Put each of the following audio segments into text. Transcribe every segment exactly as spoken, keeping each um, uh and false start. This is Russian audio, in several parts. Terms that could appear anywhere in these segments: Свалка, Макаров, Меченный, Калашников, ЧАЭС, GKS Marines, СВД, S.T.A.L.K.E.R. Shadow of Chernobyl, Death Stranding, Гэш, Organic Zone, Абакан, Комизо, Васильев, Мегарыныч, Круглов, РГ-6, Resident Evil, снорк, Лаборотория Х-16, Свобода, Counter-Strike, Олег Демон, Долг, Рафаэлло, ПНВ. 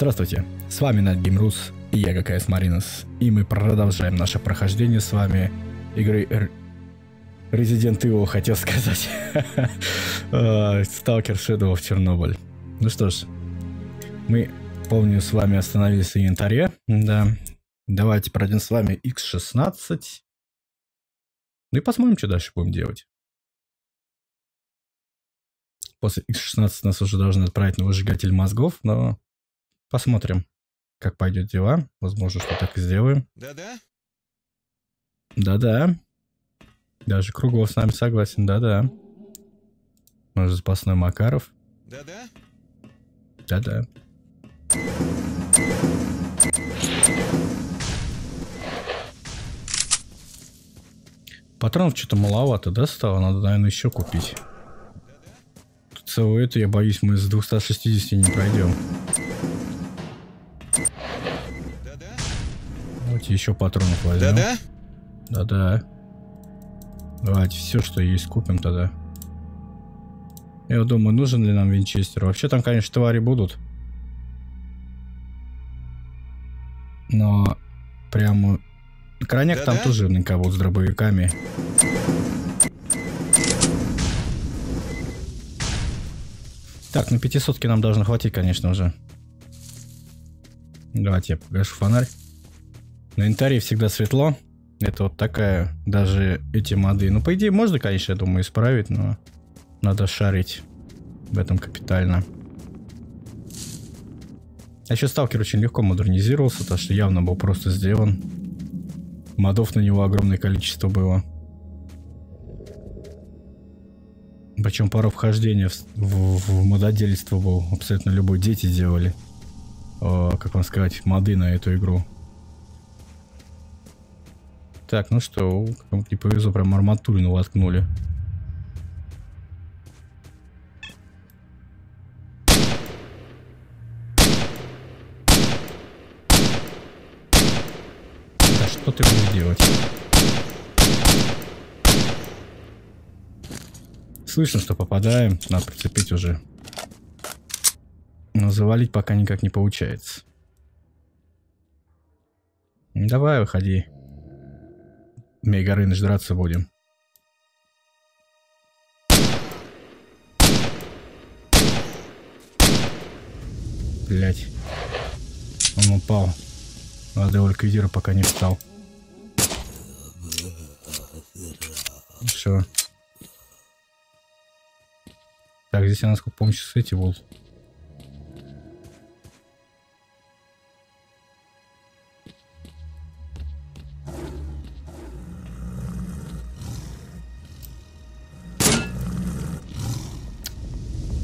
Здравствуйте, с вами NightGameRus и я джи кей эс Marines, и мы продолжаем наше прохождение с вами игры Resident Evil, хотел сказать, сталкер Shadow of Chernobyl. Ну что ж, мы, помню, с вами остановились в инвентаре, да, давайте пройдем с вами икс шестнадцать, ну и посмотрим, что дальше будем делать. После икс шестнадцать нас уже должны отправить на выжигатель мозгов, но посмотрим, как пойдет дела. Возможно, что так и сделаем. Да-да? Да-да. Даже Круглов с нами согласен, да-да. Может, запасной Макаров? Да-да? Да-да. Патронов что-то маловато, да, стало? Надо, наверное, еще купить. Целую эту, я боюсь, мы с двухсот шестидесяти не пройдем. Давайте еще патронов возьмем. Да-да? Да-да. Давайте все, что есть, купим тогда. Я думаю, нужен ли нам винчестер. Вообще там, конечно, твари будут. Но прямо... Крайняк там тоже никого с дробовиками. Так, на пятисотке нам должно хватить, конечно же. Давайте я погашу фонарь. На инвентаре всегда светло. Это вот такая, даже эти моды. Ну, по идее, можно, конечно, я думаю, исправить, но надо шарить в этом капитально. А еще сталкер очень легко модернизировался, так что явно был просто сделан. Модов на него огромное количество было. Причем порог вхождения в, в, в мододельство был абсолютно любой. Дети делали, э, как вам сказать, моды на эту игру. Так, ну что, не повезло, прям арматурину воткнули. Да что ты будешь делать? Слышно, что попадаем, надо прицепить уже. Но завалить пока никак не получается. Давай, выходи. Мегарыныч, драться будем. Блять. Он упал. Надо его ликвидировать, пока не встал. Все. Так, здесь я, насколько помню, сейчас эти вот.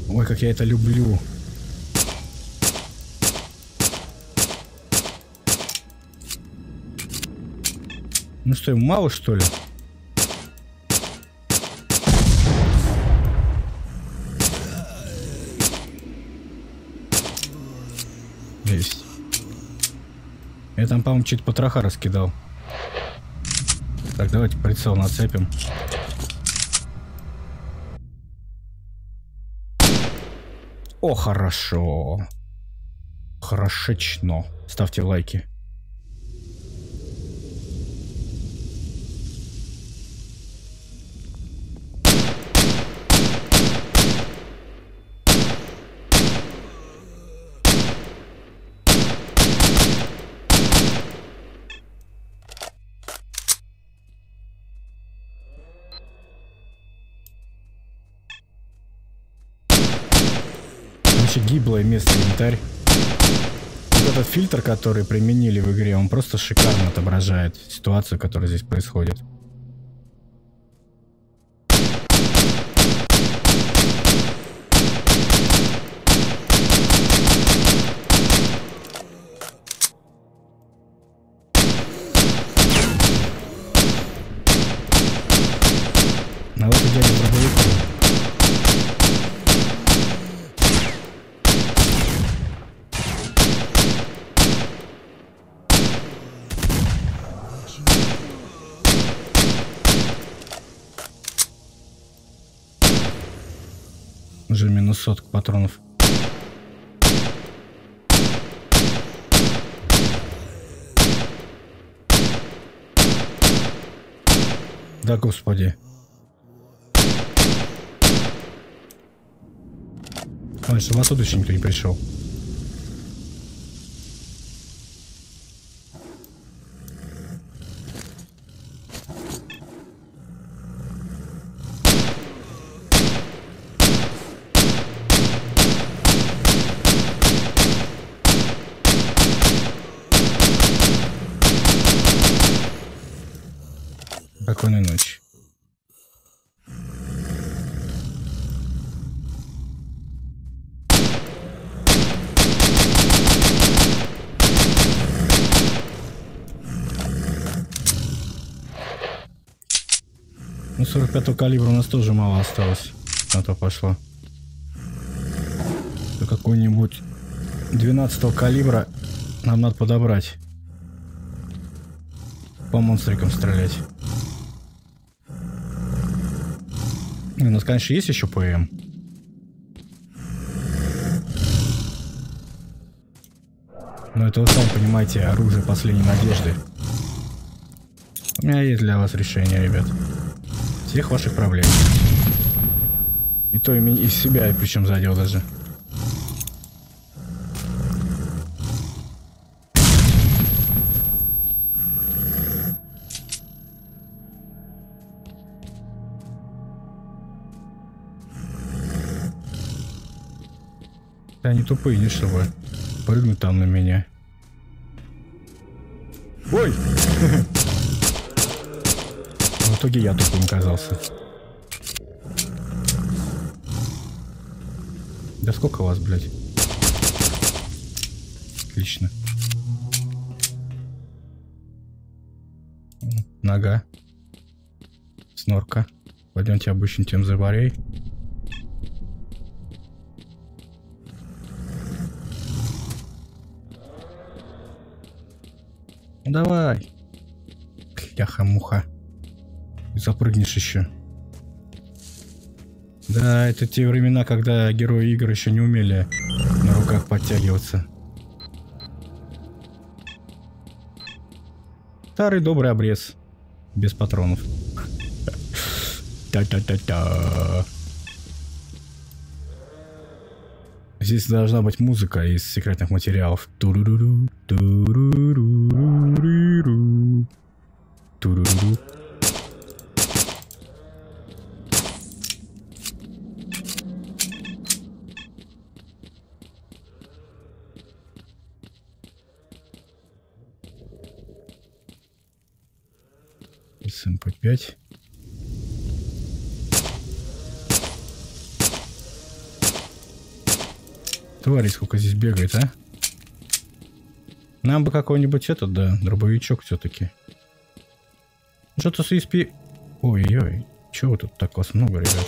Ой, как я это люблю. Ну что, им мало, что ли? Я там, по-моему, чуть потроха раскидал. Так, давайте прицел нацепим. О, хорошо. Хорошечно. Ставьте лайки. Гиблое место, инвентарь. Вот этот фильтр, который применили в игре, он просто шикарно отображает ситуацию, которая здесь происходит. Надо идеально пробовать. Уже минус сотка патронов. Да господи. Ой, чтобы оттуда еще никто не пришел. Спокойной ночи. Ну, сорок пятого калибра у нас тоже мало осталось. На то пошло. Какой-нибудь двенадцатого калибра нам надо подобрать. По монстрикам стрелять. У нас, конечно, есть еще ПМ. Но это вы сами понимаете, оружие последней надежды. У меня есть для вас решение, ребят. Всех ваших проблем. И то из себя, причем задел даже. Они тупые, не чтобы прыгнуть там на меня. Ой! В итоге я тупым оказался. Да сколько вас, блядь? Отлично. Нога. Снорка. Пойдемте обычным тем за варей. Давай. Яха-муха. Запрыгнешь еще. Да, это те времена, когда герои игр еще не умели на руках подтягиваться. Старый добрый обрез. Без патронов. Та-та-та-та. Здесь должна быть музыка из секретных материалов. Ту-ру-ру-ру, ту-ру-ру-ру-ру, ту-ру-ру-ру. эс эм пэ пять. Твари, сколько здесь бегает, а? Нам бы какой-нибудь этот, да, дробовичок все-таки. Что-то с и эс пи... Ой-ой, чего тут так вас много, ребят?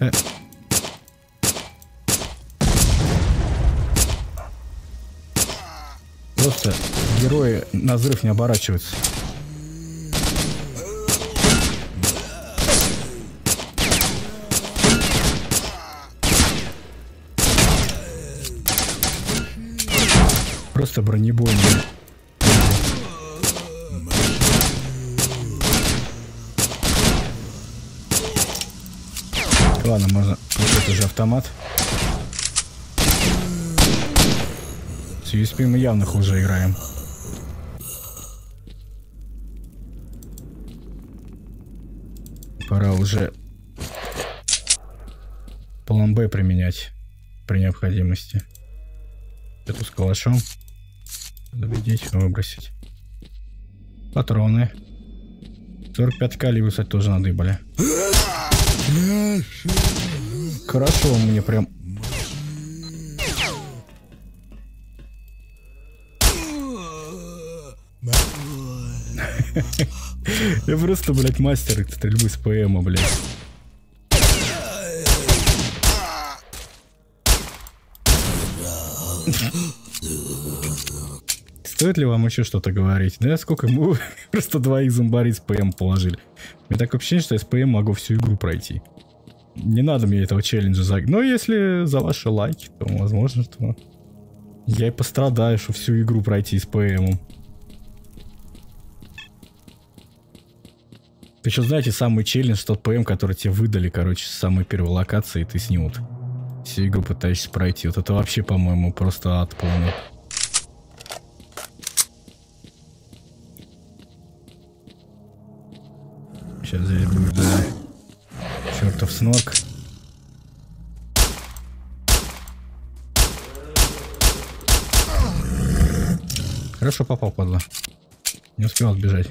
Да. Просто герои на взрыв не оборачиваются. Просто бронебойные. Ладно, можно... Вот это же автомат. С ю эс пи мы явно хуже играем. Пора уже план Б применять при необходимости. Эту с калашом. Добедить, выбросить. Патроны. сорок пять калибр, кстати, тоже надыбали. Хорошо, мне прям... Я просто, блядь, мастер стрельбы с ПМа, блядь. Стоит ли вам еще что-то говорить? Да сколько мы просто двоих зомбарей с ПМ положили. Мне такое ощущение, что я с ПМ могу всю игру пройти. Не надо мне этого челленджа загнать. Но если за ваши лайки, то возможно, что Я и пострадаю, что всю игру пройти с ПМом. Ты еще знаете, самый челлендж, тот ПМ, который тебе выдали, короче, с самой первой локации, и ты с ним вот всю игру пытаешься пройти. Вот это вообще, по-моему, просто ад полный. Сейчас здесь будет, да, чертов снорк. Хорошо попал, падла. Не успел отбежать.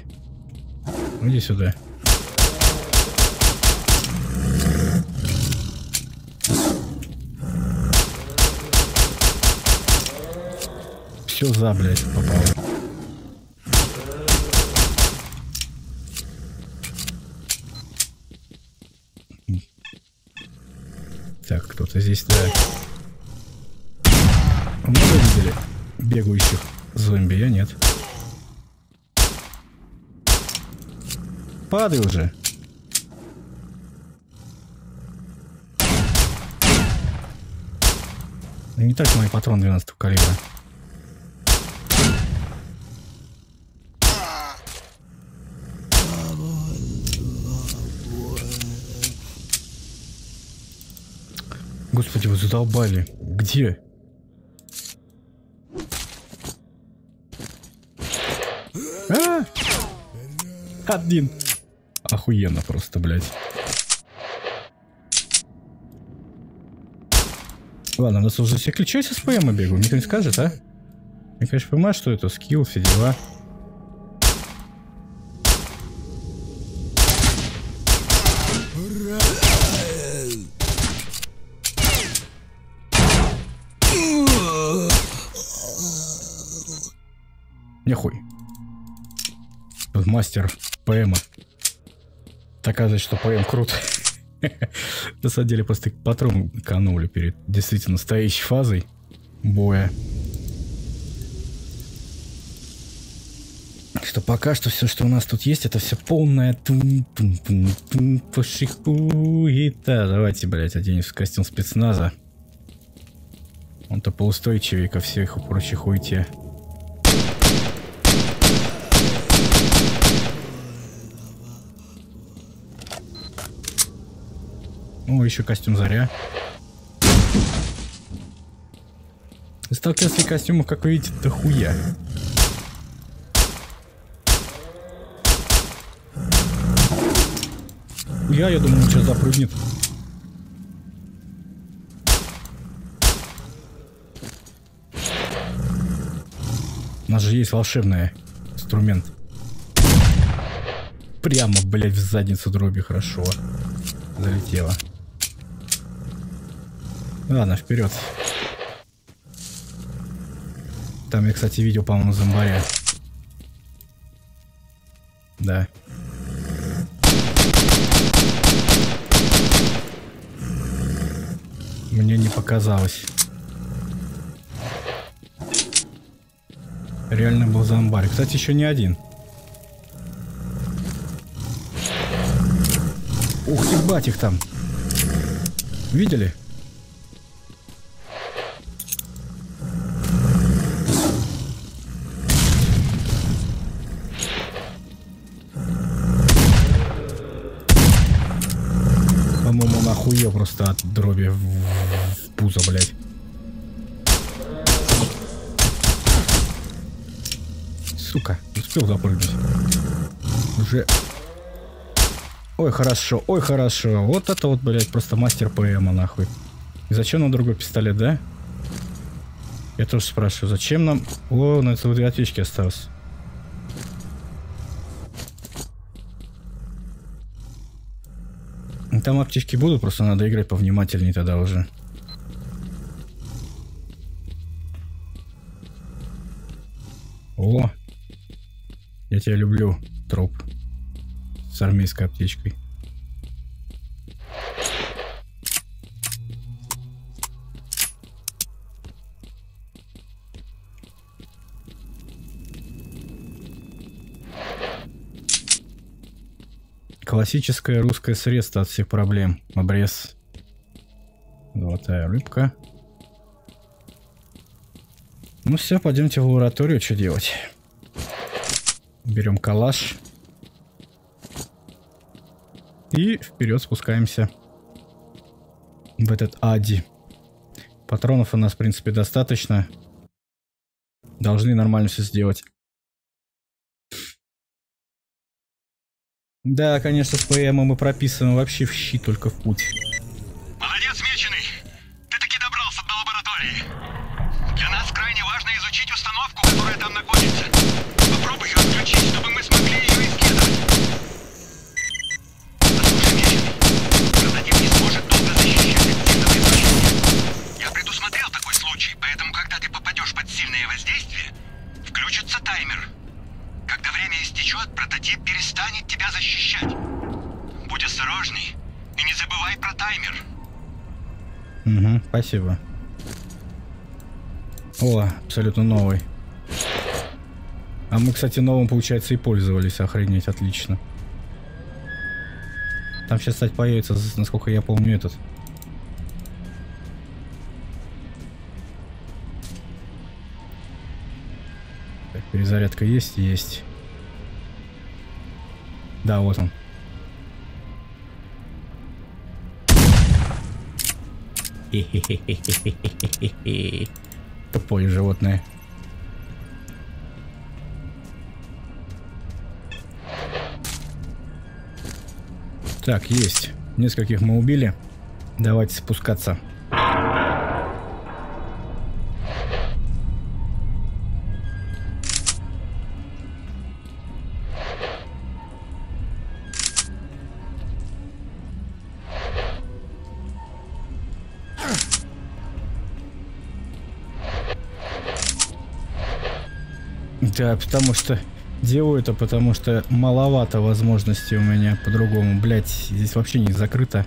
Иди сюда. Все за, блядь, попал. Так, кто-то здесь, да. Много видели бегающих зомби? Я нет. Падай уже. Не так мой патрон двенадцатого калибра. Господи, вы задолбали. Где? А! Один. Охуенно просто, блядь. Ладно, нас уже все ключи с ПМа бегу, никто не скажет, а? Я, конечно, понимаю, что это скилл, все дела. Нихуй. Тут мастер ПМа. Доказывает, что ПМ крут. На самом деле просто патрон канули перед действительно настоящей фазой боя. Что пока что все, что у нас тут есть, это все полная тун-тун-тун-тун-пошихуета. Давайте, блядь, оденемся в костюм спецназа. Он-то поустойчивее ко всех и прочих хуйте. О, еще костюм Заря. Сталкерские костюмы, как вы видите, да хуя. Хуя, я думаю, он сейчас запрыгнет. У нас же есть волшебный инструмент. Прямо, блядь, в задницу дроби, хорошо. Залетело. Ладно, вперед. Там я, кстати, видел, по-моему, зомбаря. Да. Мне не показалось. Реально был зомбарь. Кстати, еще не один. Ух, ебать их там. Видели? Просто от дроби в пузо, блядь. Сука, успел запрыгнуть. Уже. Ой, хорошо, ой, хорошо. Вот это вот, блядь, просто мастер ПМа, нахуй. И зачем нам другой пистолет, да? Я тоже спрашиваю, зачем нам... О, на целых две аптечки осталось. Там аптечки будут, просто надо играть повнимательнее тогда уже. О! Я тебя люблю, труп. С армейской аптечкой. Классическое русское средство от всех проблем. Обрез. Золотая рыбка. Ну все, пойдемте в лабораторию, что делать. Берем калаш. И вперед спускаемся в этот ади. Патронов у нас, в принципе, достаточно. Должны нормально все сделать. Да, конечно, с ПМ мы прописаны вообще в щи, только в путь. Молодец, меченый. Ты таки добрался до лаборатории. Для нас крайне важно изучить установку, которая там находится. Попробуй ее отключить, чтобы мы смогли ее исследовать. Послушай, меченый, прототип не сможет долго защищать активного излучения. Я предусмотрел такой случай, поэтому, когда ты попадешь под сильное воздействие, включится таймер. Когда время истечет, прототип перестанет тебя защищать. Будь осторожный и не забывай про таймер. Угу, спасибо. О, абсолютно новый. А мы, кстати, новым, получается, и пользовались. Охренеть, отлично. Там сейчас, кстати, появится, насколько я помню, этот. Перезарядка есть? Есть. Да, вот он. Тупое животное. Так, есть. Нескольких мы убили. Давайте спускаться. Да, потому что делаю это, потому что маловато возможностей у меня по-другому. Блять, здесь вообще не закрыто.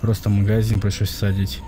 Просто магазин пришлось садить.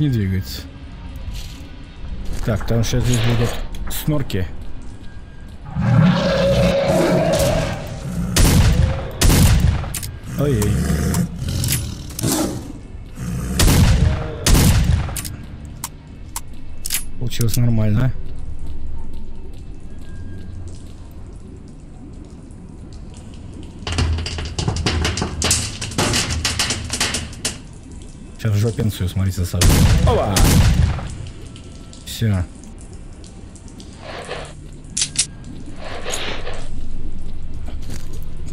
Не двигается. Так, там сейчас здесь будут снорки. Ой-ой. Получилось нормально. Сейчас в жопенцию, смотрите, засажу. Опа! Все.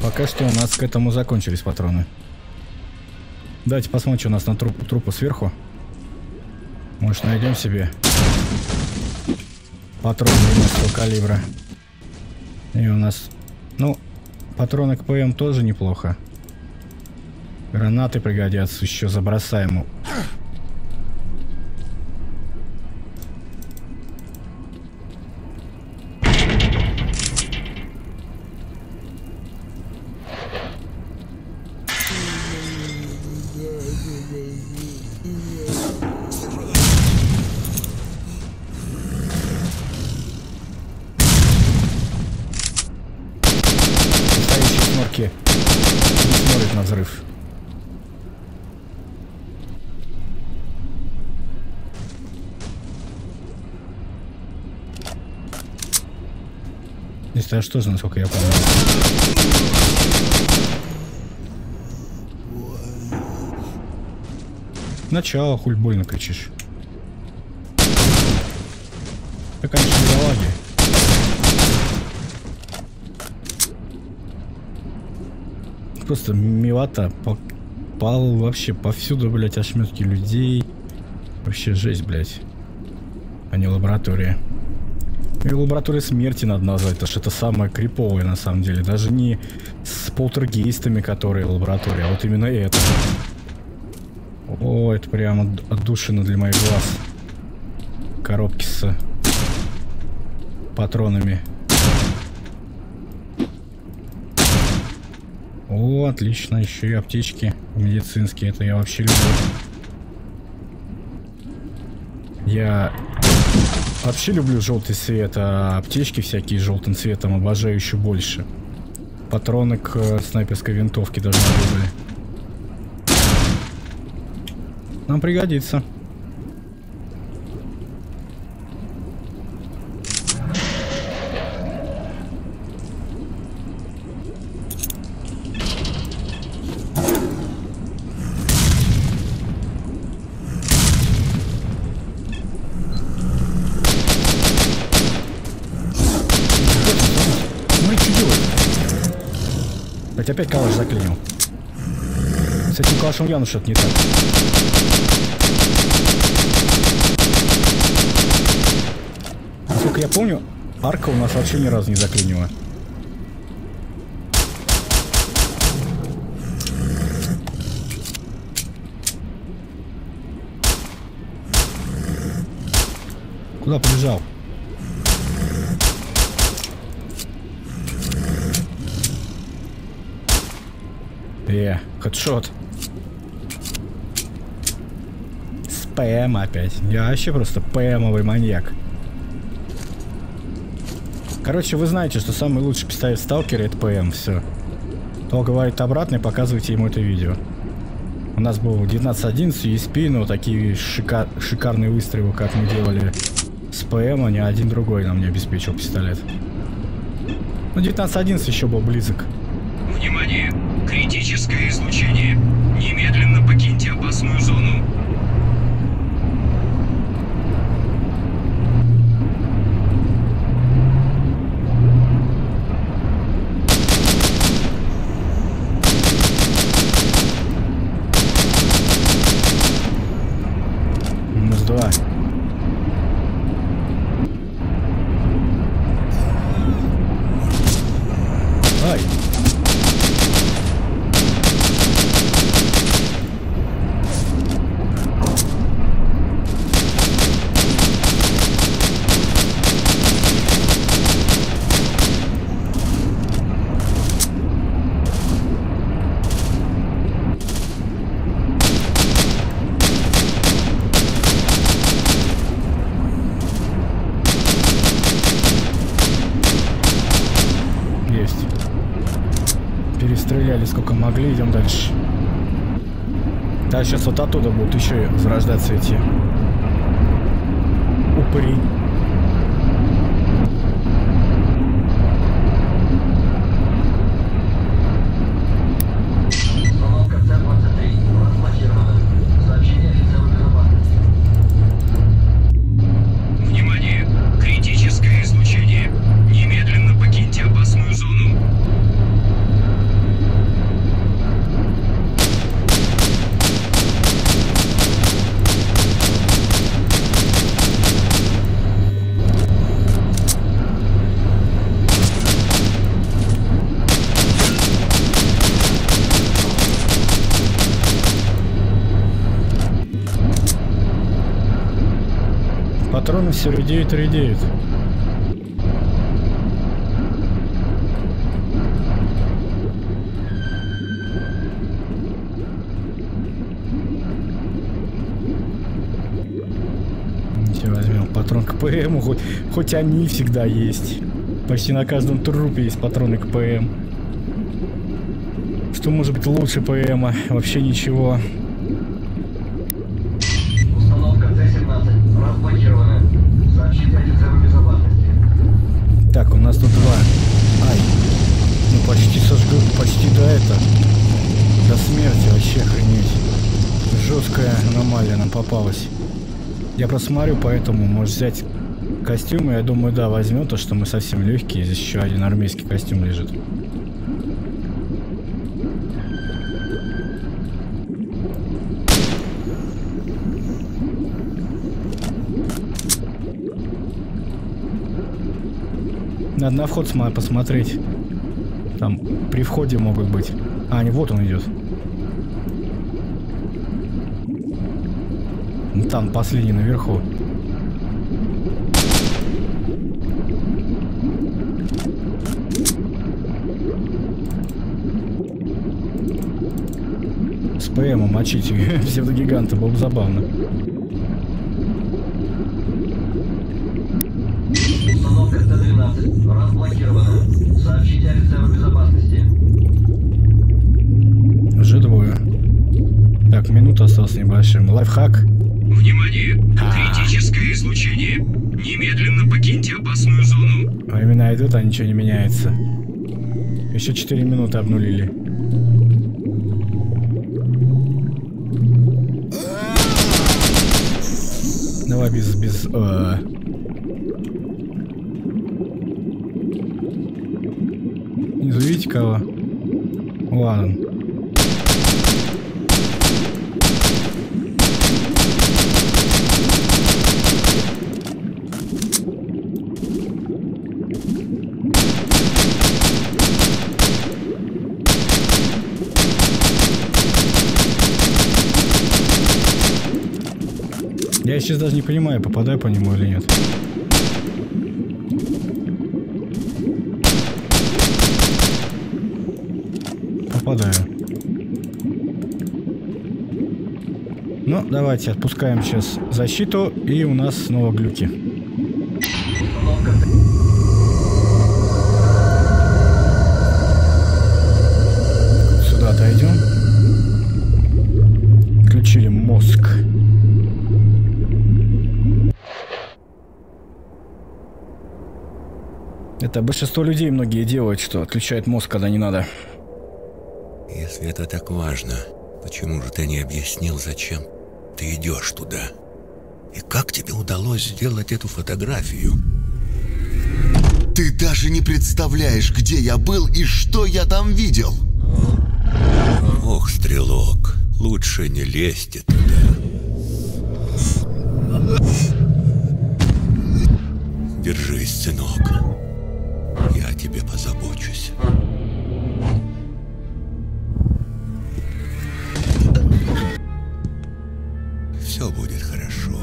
Пока что у нас к этому закончились патроны. Давайте посмотрим, что у нас на трупу, трупу сверху. Может, найдем себе патроны девяностого калибра. И у нас... Ну, патроны к ПМ тоже неплохо. Гранаты пригодятся, еще забросаем ему. Смотрите, не смотрит на взрыв. Это что же, насколько я помню? Начало, хуль больно кричишь. Это, конечно, залаги. Просто милота. Попал вообще повсюду, блядь, ошметки людей. Вообще жесть, блядь. А не лаборатория. И лаборатория смерти надо назвать, потому что это самое криповое на самом деле. Даже не с полтергейстами, которые лаборатория, а вот именно это. О, это прямо отдушина для моих глаз. Коробки с патронами. О, отлично, еще и аптечки медицинские, это я вообще люблю. Я вообще люблю желтый цвет, а аптечки всякие желтым цветом обожаю еще больше. Патроны к снайперской винтовке даже были. Нам пригодится. Опять калаш заклинил. С этим калашом явно что-то не так. Насколько я помню, арка у нас вообще ни разу не заклинила. Куда побежал? Э, хедшот. С ПМ опять. Я вообще просто ПМовый маньяк. Короче, вы знаете, что самый лучший пистолет сталкера — это ПМ. Все. Кто говорит обратно, показывайте ему это видео. У нас был девятнадцать одиннадцать, ю эс пи, но такие шика шикарные выстрелы, как мы делали с ПМ, ни один другой нам не обеспечил пистолет. Но девятнадцать одиннадцать еще был близок. Внимание! Критическое излучение. Немедленно покиньте опасную зону. Минус два. Ай. Сколько могли, идем дальше. Да, сейчас вот оттуда будут еще и возрождаться эти упыри. Патроны все редеют и редеют. Все возьмем патрон к ПМ, хоть, хоть они всегда есть. Почти на каждом трупе есть патроны к ПМ. Что может быть лучше ПМа? Вообще ничего. Так, у нас тут два. Ай. Ну почти сожгу, почти до этого. До смерти, вообще охренеть. Жесткая аномалия нам попалась. Я просмотрю, поэтому можешь взять костюмы. Я думаю, да, возьмем, то что мы совсем легкие. Здесь еще один армейский костюм лежит. Надо на вход посмотреть. Там при входе могут быть. А, не, вот он идет. Там последний наверху. С ПМ мочить псевдогиганта было бы забавно. Установка Т двенадцать разблокирована. Сообщите офицеру безопасности. Уже двое. Так, минута осталась небольшим. Лайфхак. Внимание! Критическое излучение. Немедленно покиньте опасную зону. Времена идут, а ничего не меняется. Еще четыре минуты обнулили. Давай без... без... Э... Не завидите кого? Ладно. Я сейчас даже не понимаю, попадаю по нему или нет. Попадаю. Ну, давайте отпускаем сейчас защиту, и у нас снова глюки. Сюда отойдем. Включили мозг. Это большинство людей многие делают, что отключают мозг, когда не надо. Если это так важно, почему же ты не объяснил, зачем ты идешь туда? И как тебе удалось сделать эту фотографию? Ты даже не представляешь, где я был и что я там видел. Ох, стрелок, лучше не лезьте туда. Держись, сынок. Я о тебе позабочусь. Все будет хорошо.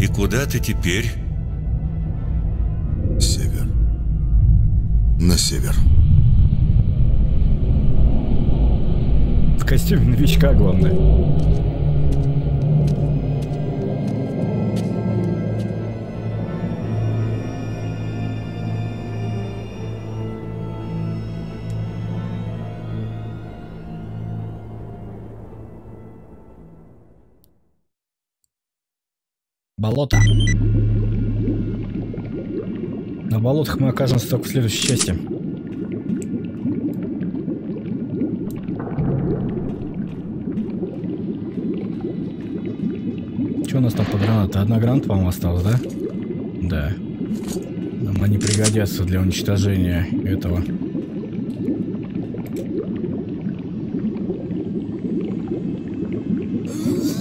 И куда ты теперь? Север. На север. В костюме новичка, главное. Болото. На болотах мы окажемся только в следующей части. Что у нас там по гранатам? Одна граната, по-моему, осталась, да? Да. Нам они пригодятся для уничтожения этого.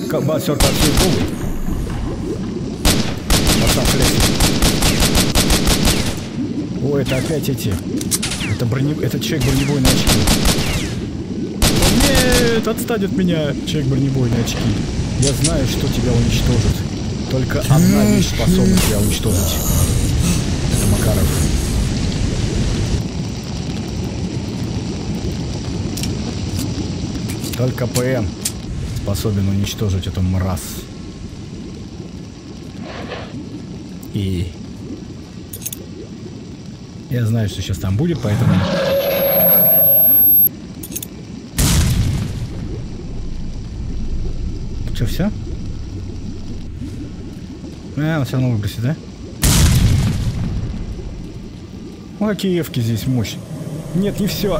Кабасер так все. Ой, это опять эти. Это, броне... это человек бронебойные очки. Нет, отстань от меня, человек бронебойные очки. Я знаю, что тебя уничтожит. Только одна вещь способна тебя уничтожить. Это Макаров. Только ПМ способен уничтожить эту мразь. И я знаю, что сейчас там будет, поэтому... Что, все? А, он все равно выбросит, да? О, киевки здесь мощь. Нет, не все.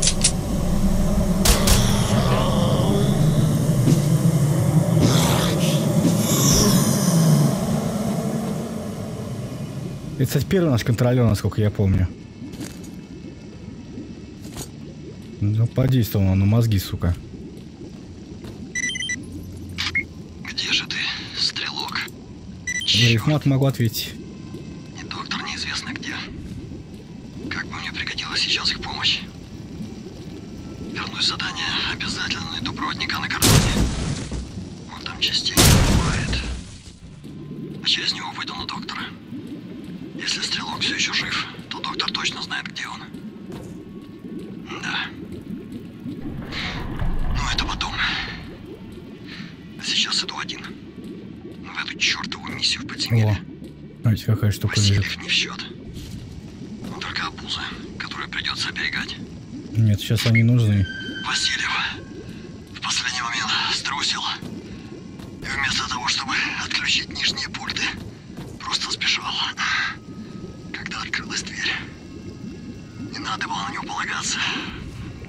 Это, кстати, первый наш контролер, насколько я помню. Ну, подействовал он на мозги, сука. Где же ты, стрелок? Блок. Рифмат могу ответить. И доктор неизвестно где. Как бы мне пригодилась сейчас их помощь. Вернусь задание, обязательно найду проводника на картоне. Он там частенько бывает. А через него выйду на доктора. Если стрелок все еще жив, то доктор точно знает, где он. Да. Ну это потом. А сейчас иду один. В эту чертову миссию в подземелье. Знаете, какая штука. Васильев не в счет. Он только обуза, которую придется оберегать. Нет, сейчас они нужны. Васильев в последний момент струсил. И вместо того, чтобы отключить нижние пульты, просто сбежал. Когда открылась дверь, не надо было на него полагаться.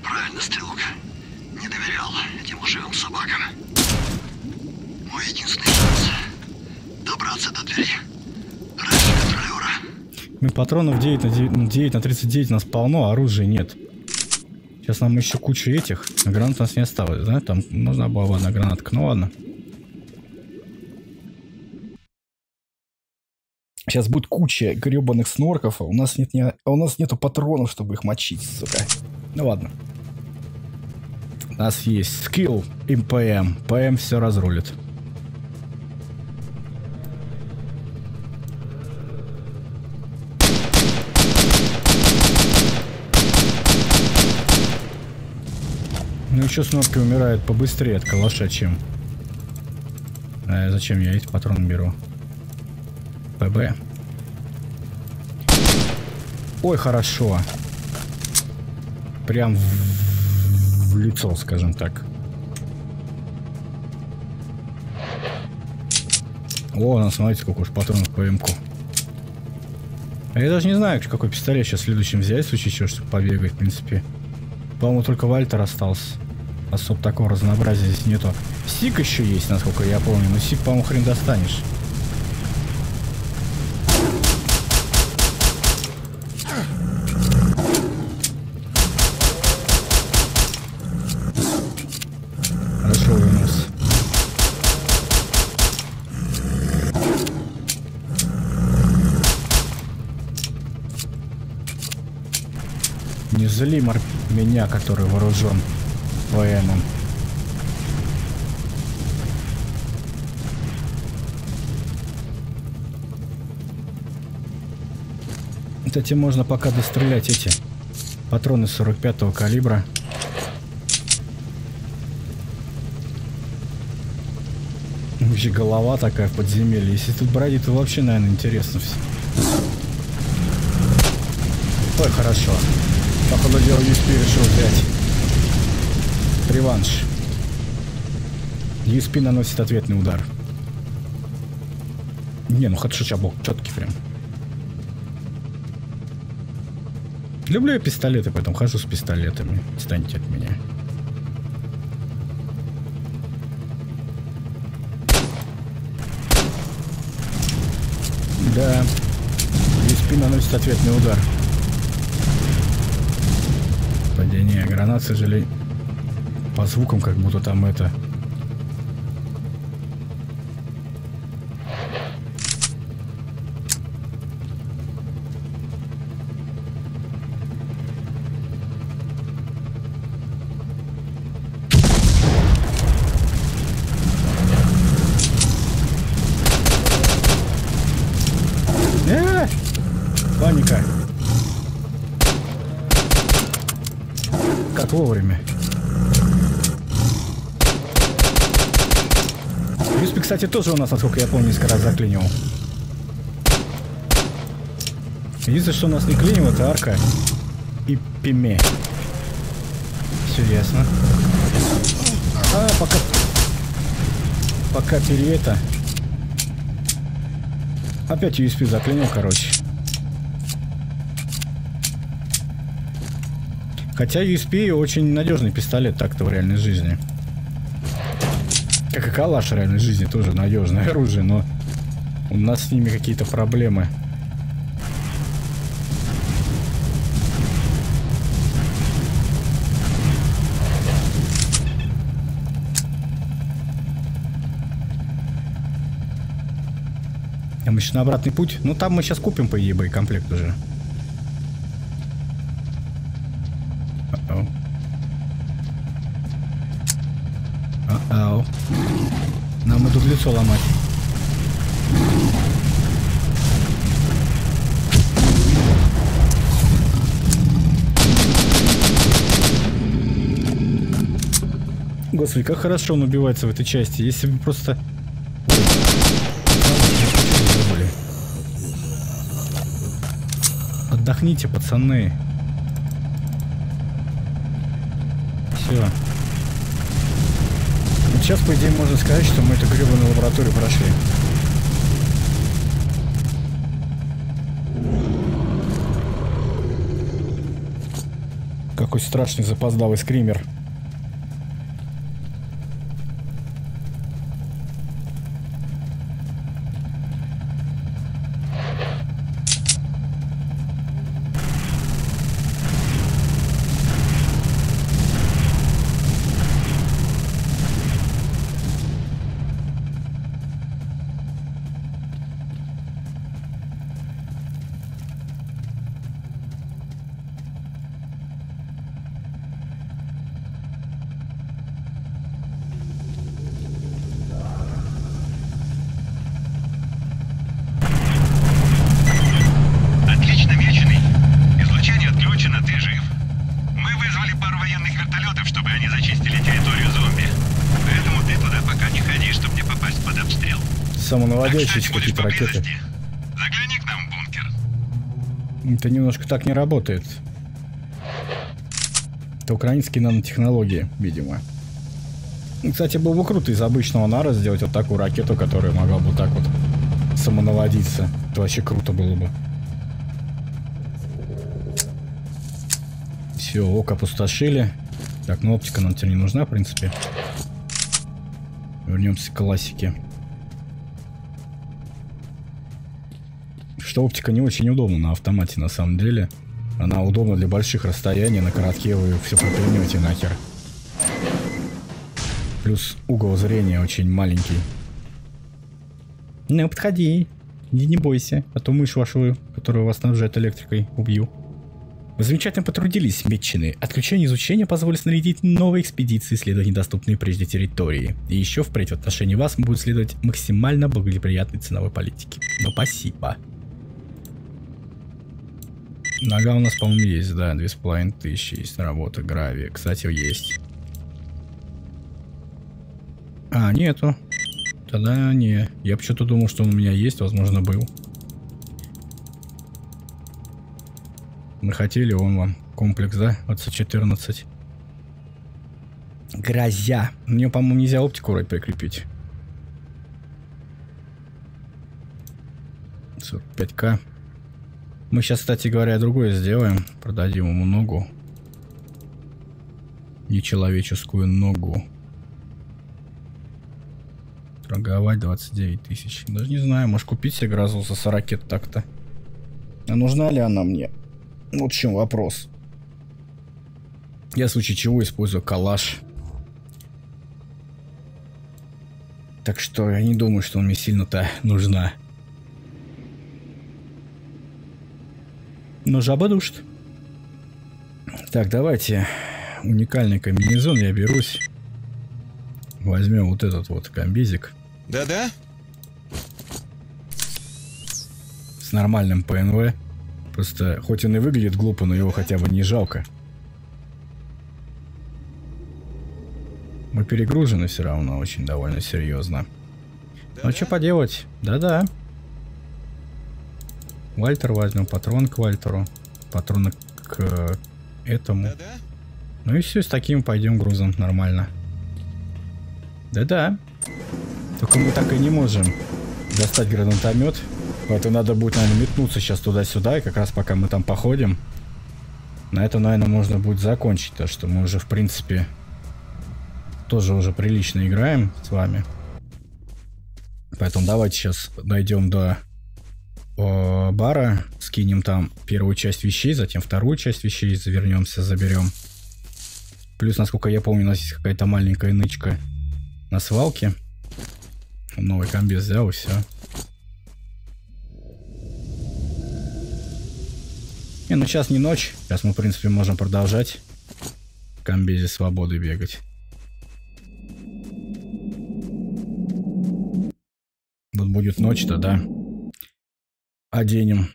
Правильно, стрелок. Не доверял этим лживым собакам. Мой единственный шанс добраться до двери. Раньше контролера. Мы патронов девять на тридцать девять нас полно, а оружия нет. Сейчас нам еще кучу этих, а гранат у нас не осталось, да? Там нужна была одна гранатка, ну ладно. Сейчас будет куча гребаных снорков, а у нас нет, не... у нас нету патронов, чтобы их мочить, сука. Ну ладно. У нас есть скилл и ПМ. ПМ все разрулит. Ну еще снорки умирают побыстрее от калаша, чем... А, зачем я эти патроны беру? ПБ. Ой, хорошо. Прям в, в лицо, скажем так. О, ну, смотрите, сколько уж патронов по МК. А я даже не знаю, какой пистолет сейчас следующим взять, в случае чего, чтобы побегать, в принципе. По-моему, только Вальтер остался. Особо такого разнообразия здесь нету. Сиг еще есть, насколько я помню. Но Сиг, по-моему, хрен достанешь. Хорошо вынес. Не зли меня, который вооружен военным. Кстати, можно пока дострелять эти патроны сорок пятого калибра. Вообще голова такая в подземелье. Если тут бродит, то вообще, наверное, интересно все. Ой, хорошо. Походу делал ю эс пи, решил взять. Реванш. ю эс пи наносит ответный удар. Не, ну хэдшот был четкий прям. Люблю я пистолеты, поэтому хожу с пистолетами. Отстаньте от меня. Да. ю эс пи наносит ответный удар. Падение гранат, к сожалению, по звукам как будто там это. Э-э-э! Паника. Вовремя. Юспи, кстати, тоже у нас, насколько я помню, несколько раз заклинивал. Единственное, что у нас не клинило, это арка и пиме. Все ясно. А, пока... Пока пере это... Опять Юспи заклинил, короче. Хотя ю эс пи очень надежный пистолет так-то в реальной жизни. Как и калаш в реальной жизни тоже надежное оружие, но у нас с ними какие-то проблемы. Там еще на обратный путь. Ну там мы сейчас купим, по идее, боекомплект уже. Ау. Нам надо в лицо ломать. Господи, как хорошо он убивается в этой части. Если бы просто... Отдохните, пацаны. Все. Вот сейчас, по идее, можно сказать, что мы эту гребаную лабораторию прошли. Какой страшный запоздалый скример. Самонаводящиеся какие-то ракеты. Загляни к нам в бункер. Это немножко так не работает. Это украинские нанотехнологии, видимо. Кстати, было бы круто из обычного нара сделать вот такую ракету, которая могла бы так вот самонаводиться. Это вообще круто было бы. Все, ок, опустошили. Так, ну оптика нам теперь не нужна, в принципе. Вернемся к классике. Что оптика не очень удобна на автомате, на самом деле. Она удобна для больших расстояний, на коротке вы все пропрямете нахер. Плюс угол зрения очень маленький. Ну, подходи. Не, не бойся, а то мышь вашу, которую вас снабжает электрикой, убью. Вы замечательно потрудились, метчины. Отключение изучения позволит снарядить новые экспедиции, исследовать недоступные прежде территории. И еще впредь в отношении вас будет следовать максимально благоприятной ценовой политике. Но спасибо. Нога у нас, по-моему, есть, да, две с половиной тысячи есть работа, гравия, кстати, есть. А, нету. Тогда не. Я почему-то думал, что он у меня есть, возможно, был. Мы хотели, он вам комплекс, да? двадцать четырнадцать. Грозя. Мне, по-моему, нельзя оптику вроде прикрепить. сорок пять ка. Мы сейчас, кстати говоря, другое сделаем. Продадим ему ногу. Нечеловеческую ногу. Торговать двадцать девять тысяч. Даже не знаю, может купить себе грозу за сорок так-то. А нужна ли она мне? Вот в чем вопрос. Я в случае чего использую калаш. Так что я не думаю, что он мне сильно-то нужна. Но жаба душит. Так, давайте. Уникальный комбинезон я берусь. Возьмем вот этот вот комбезик. Да-да. С нормальным ПНВ. Просто, хоть он и выглядит глупо, но его хотя бы не жалко. Мы перегружены все равно очень довольно серьезно. Да-да. Ну, что поделать? Да-да. Вальтер возьмем, патрон к Вальтеру. Патроны к э, этому. Да-да. Ну и все, с таким пойдем грузом нормально. Да-да. Только мы так и не можем достать гранатомет. Поэтому надо будет, наверное, метнуться сейчас туда-сюда, и как раз пока мы там походим, на этом, наверное, можно будет закончить, то что мы уже, в принципе, тоже уже прилично играем с вами. Поэтому давайте сейчас дойдем до о, бара, скинем там первую часть вещей, затем вторую часть вещей, завернемся, заберем. Плюс, насколько я помню, у нас есть какая-то маленькая нычка на свалке. Новый комбез взял, и все. Не, ну сейчас не ночь. Сейчас мы, в принципе, можем продолжать в комбезе свободы бегать. Вот будет ночь, тогда оденем.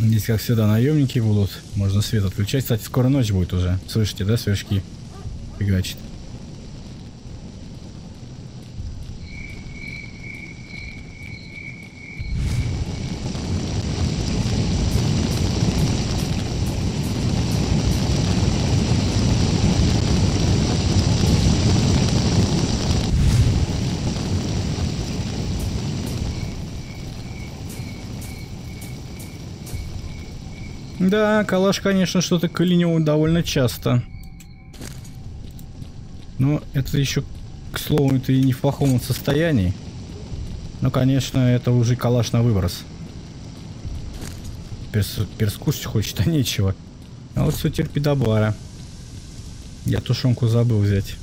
Здесь, как всегда, наемники будут. Можно свет отключать. Кстати, скоро ночь будет уже. Слышите, да, сверчки? Фигачит. Да, Калаш, конечно, что-то клинил довольно часто. Но это еще, к слову, это и не в плохом состоянии. Но, конечно, это уже Калаш на выброс. Перс, перскушать хочет, а нечего. А вот все терпи до бара. Я тушенку забыл взять.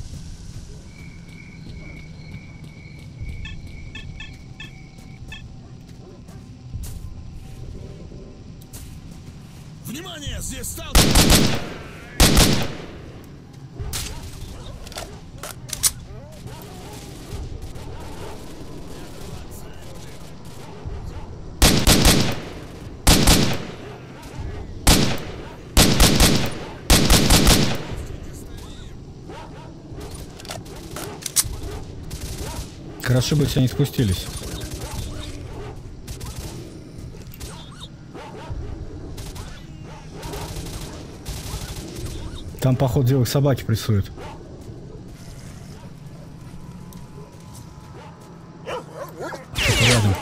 Хорошо бы, если они спустились. Там, по ходу дела, собаки прессуют. Рядом.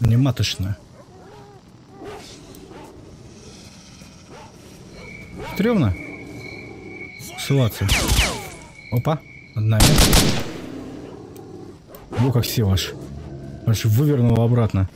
Не маточно. Стрёмно. Ссылаться. Опа. Одна нет. О, как сел аж. Аж вывернула обратно.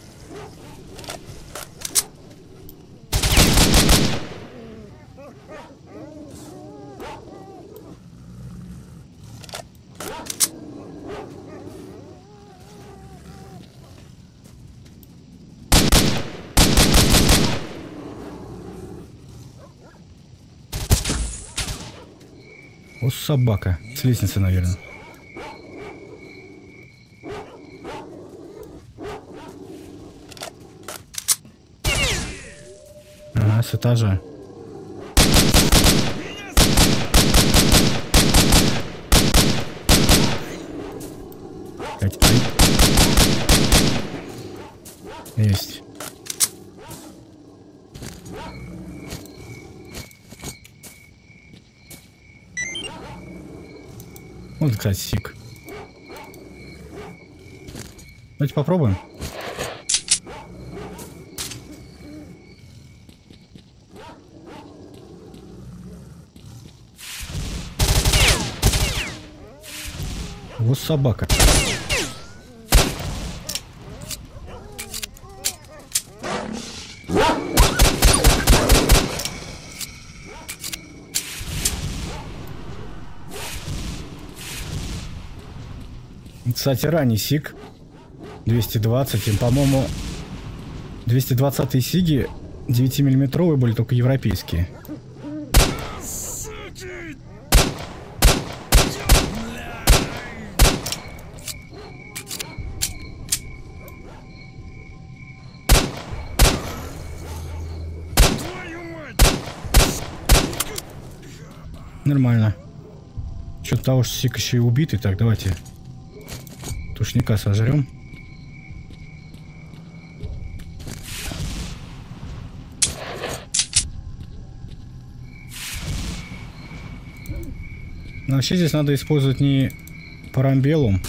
О, собака. С лестницы, наверное. Ага, с этажа. Есть. Вот, кстати, Сиг. Давайте попробуем. Вот собака. Кстати, ранний Сиг двести двадцать, по-моему, двести двадцатые Сиги девятимиллиметровые были только европейские. Нормально. Чё-то того, что Сиг еще и убитый, так давайте... Тушника сожрем. Но вообще здесь надо использовать не парамбеллум,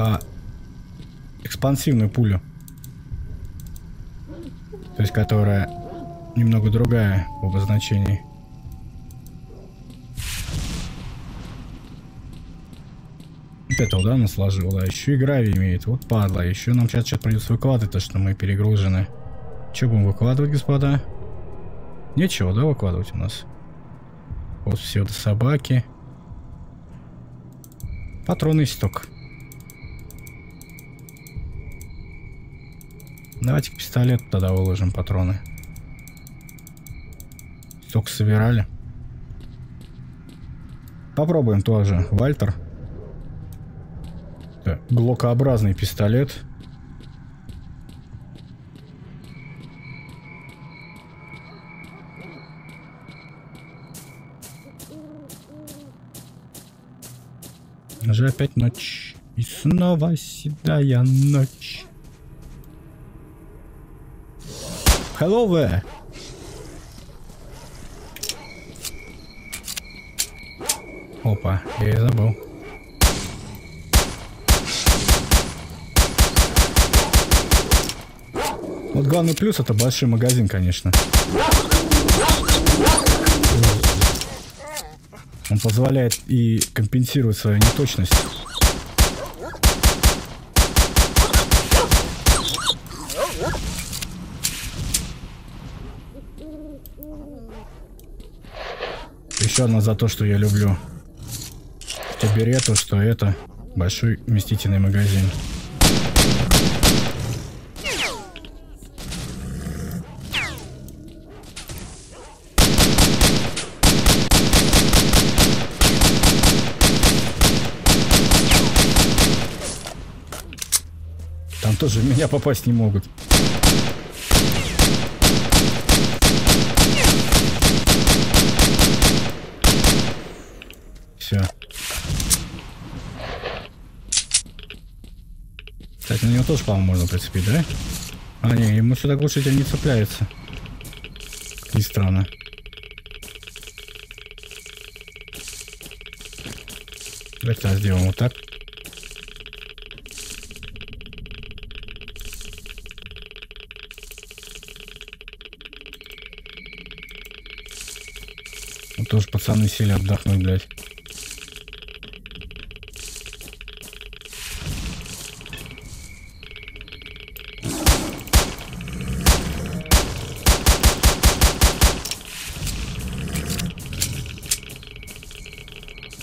а, экспансивную пулю. То есть, которая немного другая в обозначении. Вот этого, да, она сложила. Еще и гравий имеет. Вот падла. Еще нам сейчас, сейчас придется выкладывать то, что мы перегружены. Че будем выкладывать, господа? Нечего, да, выкладывать у нас? Вот все до собаки. Патронный сток. Давайте к пистолету тогда выложим патроны. Сток собирали. Попробуем тоже. Вальтер. Так, глокообразный пистолет. Уже опять ночь. И снова седая ночь. Hello there. Опа, я и забыл. Вот главный плюс — это большой магазин, конечно. Он позволяет и компенсировать свою неточность. Еще одна за то, что я люблю. Тебе то, что это большой вместительный магазин. Тоже в меня попасть не могут. Все. Кстати, на него тоже, по-моему, можно прицепить, да? А, не, ему сюда глушитель не цепляется. Не странно. Давайте сделаем вот так. Тоже пацаны сели отдохнуть, блядь.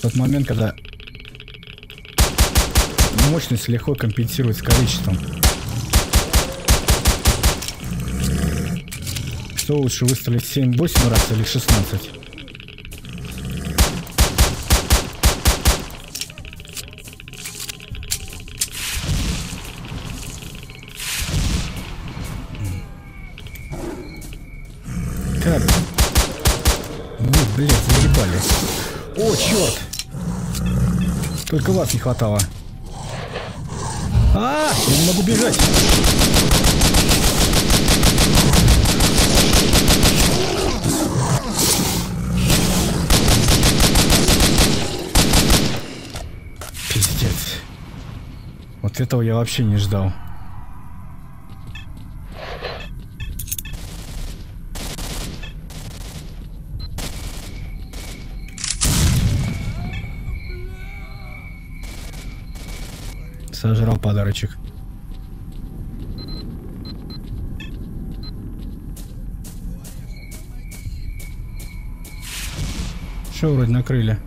Тот момент, когда мощность легко компенсируется количеством. Что лучше, выстрелить семь-восемь раз или шестнадцать? Только вас не хватало. А, я не могу бежать. Пиздец. Вот этого я вообще не ждал. Сожрал подарочек. Что вроде накрыли?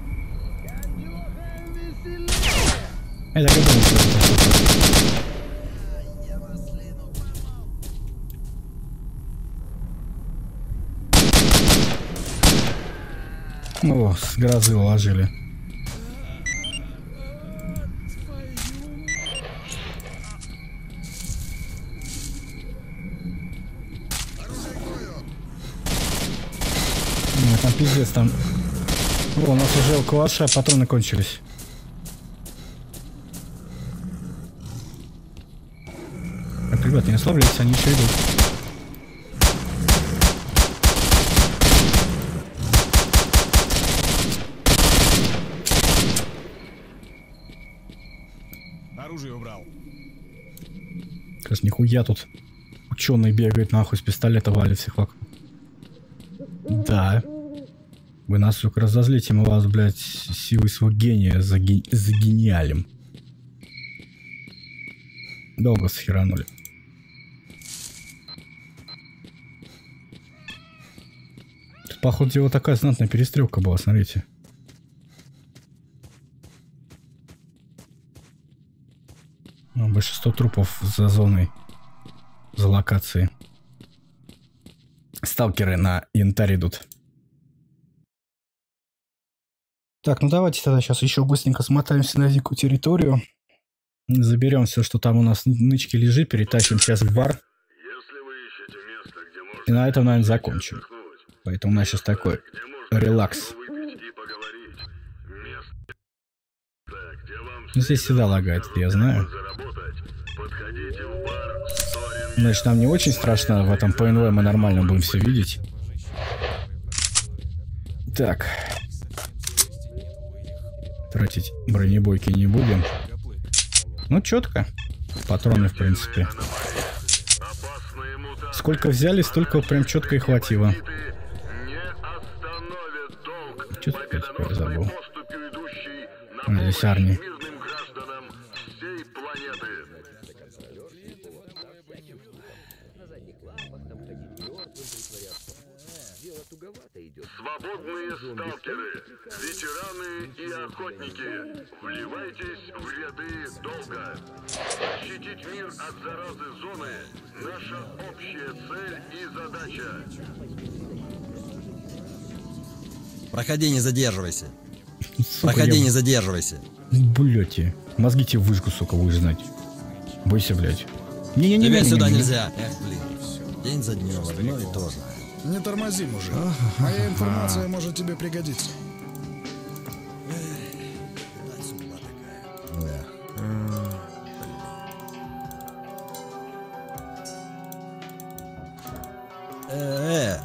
Это как думаю, что это. О, с грозы уложили. Пиздец там. О, у нас уже у Калаша патроны кончились. Так, ребят, не ослабляются, они еще идут. оружие убрал. Сейчас нихуя тут ученый бегает нахуй, с пистолета валит всех вокруг. Да. Вы нас только разозлите, мы вас, блядь, силой своего гения заги... загениалим. Долго схеранули. Тут, походу, дела такая знатная перестрелка была, смотрите. Большинство трупов за зоной, за локацией. Сталкеры на янтарь идут. Так, ну давайте тогда сейчас еще быстренько смотаемся на дикую территорию. Заберем все, что там у нас нычки лежит, перетащим сейчас в бар. Если вы ищете место, где можно... И на этом, наверное, закончим. Поэтому у нас сейчас такой релакс. Здесь всегда лагает, я знаю. Значит, нам не очень страшно, в этом ПНВ мы нормально будем все видеть. Так. Тратить бронебойки не будем. Ну, четко. Патроны, в принципе. Сколько взяли, столько прям четко и хватило. Что-то, в принципе, я забыл. А, здесь армия. Свободные сталкеры, ветераны и охотники, вливайтесь в ряды долга. Защитить мир от заразы зоны – наша общая цель и задача. Проходи, не задерживайся. Сука, Проходи, я... не задерживайся. Блядь, мозги тебе выжгу, сука, будешь знать. Бойся, блядь. Не, не, не, Тебе не, сюда не, не, нельзя. Эх, блин. День за днем, одно и то же. Не тормози, мужик. Моя информация может тебе пригодиться.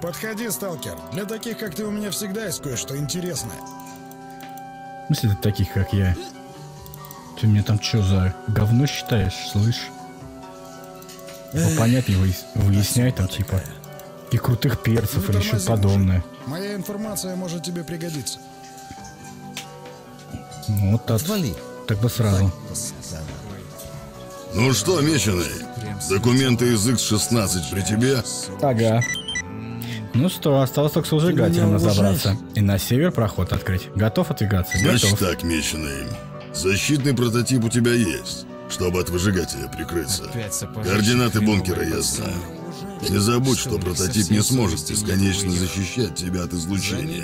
Подходи, сталкер. Для таких, как ты, у меня всегда есть кое-что интересное. В смысле, для таких, как я? Ты меня там что за говно считаешь, слышь? Понятно, выясняй там, типа... И крутых перцев, или еще подобное. Моя информация может тебе пригодиться. Ну, вот так. Тогда сразу. Ну что, меченый? Документы из Х шестнадцать при тебе? Ага. Ну что, осталось только с зажигателем разобраться. И на север проход открыть. Готов отвигаться? Значит Готов. так, меченый. Защитный прототип у тебя есть, чтобы от выжигателя прикрыться. Координаты бункера я знаю. Не забудь, что прототип не сможет бесконечно защищать тебя от излучения.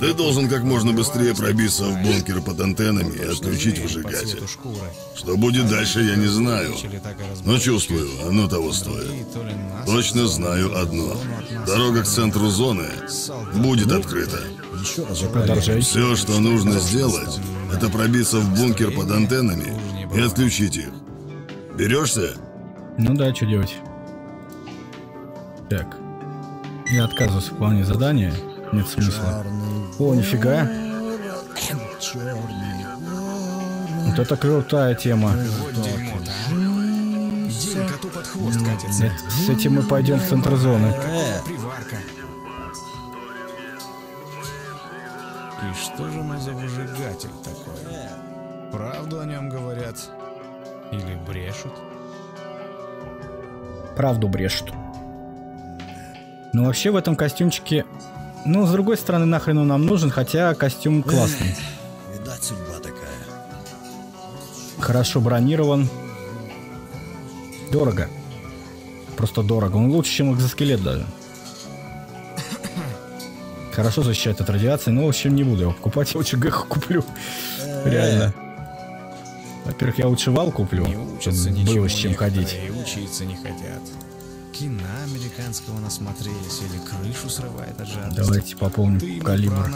Ты должен как можно быстрее пробиться в бункер под антеннами и отключить выжигатель. Что будет дальше, я не знаю. Но чувствую, оно того стоит. Точно знаю одно. Дорога к центру зоны будет открыта. Все, что нужно сделать, это пробиться в бункер под антеннами и отключить их. Берешься? Ну да, что делать? Так, я отказываюсь в плане задания, нет смысла. О, нифига. Вот это крутая тема. Нет, с этим мы пойдем в центр зоны. И что же мы за выжигатель такой? Правду о нем говорят? Или брешут? Правду брешут. Ну вообще в этом костюмчике, ну с другой стороны нахрен он нам нужен, хотя костюм классный. Видать, судьба такая. Хорошо бронирован. Дорого. Просто дорого. Он лучше, чем экзоскелет даже. Хорошо защищает от радиации, но в общем не буду его покупать, я лучше ГХ куплю. Реально. Во-первых, я лучше вал куплю, чтобы было с чем ходить. И учиться не хотят. Кино американского насмотрелись, или крышу срывает от жадности. Давайте пополним калибр.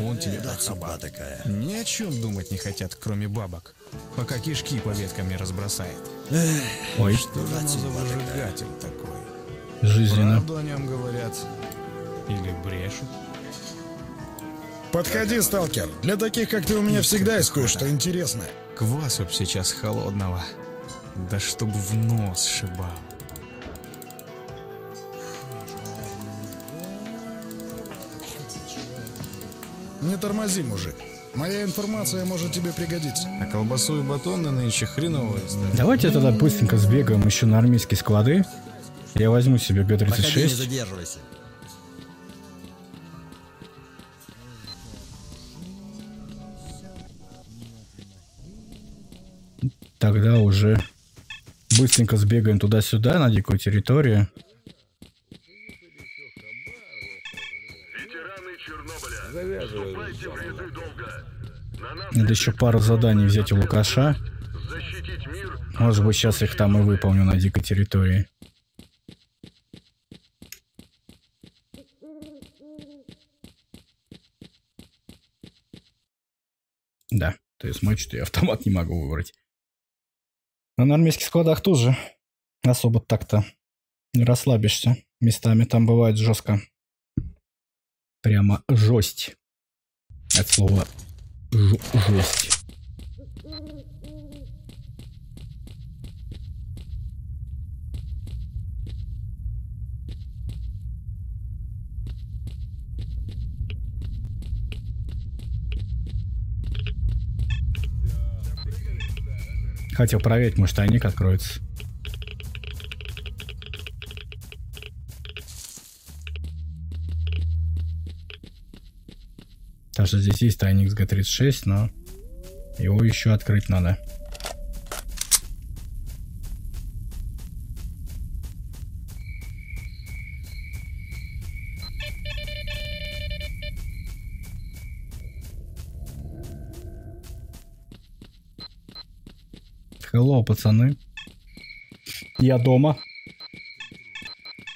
Он тебе даст соба такая. Ни о чем думать не хотят, кроме бабок. Пока кишки по веткам не разбросает. Ой, что же за выжигатель такой? Жизненно. Правду о нем говорят? Или брешут? Подходи, сталкер. Для таких, как ты, у меня всегда есть кое-что интересное. Квасу б сейчас холодного. Да чтоб в нос шибал. Не тормози, мужик. Моя информация может тебе пригодиться. А колбасу и батоны нынче хреновые. Давайте тогда быстренько сбегаем еще на армейские склады. Я возьму себе Г тридцать шесть. Походи, не задерживайся. Тогда уже быстренько сбегаем туда-сюда, на дикую территорию. Надо еще пару заданий взять у Лукаша. Может быть, сейчас их там и выполню на дикой территории. Да, то есть мой что я автомат не могу выбрать. А на армейских складах тоже особо так-то не расслабишься. Местами там бывает жестко. Прямо жесть. От слова Ж жесть. Хотел проверить, может, тайник откроется. Потому что здесь есть тайник с Г тридцать шесть, но его еще открыть надо. Hello, пацаны. Я дома.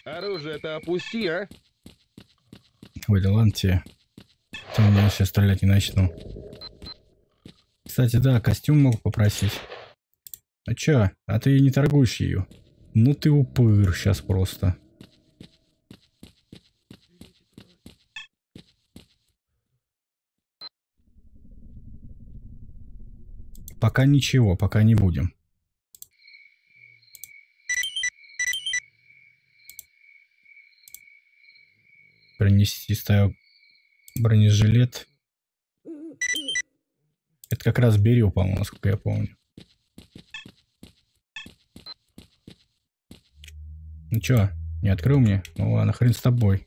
Оружие-то опусти, а? Ой, да ладно тебе. Я сейчас стрелять не начну. Кстати, да, костюм мог попросить. А чё? А ты не торгуешь ее? Ну ты упыр сейчас просто. Пока ничего, пока не будем. Принести ставок. Бронежилет. Это как раз Берил, по-моему, насколько я помню. Ну чё, не открыл мне? Ну ладно, хрен с тобой.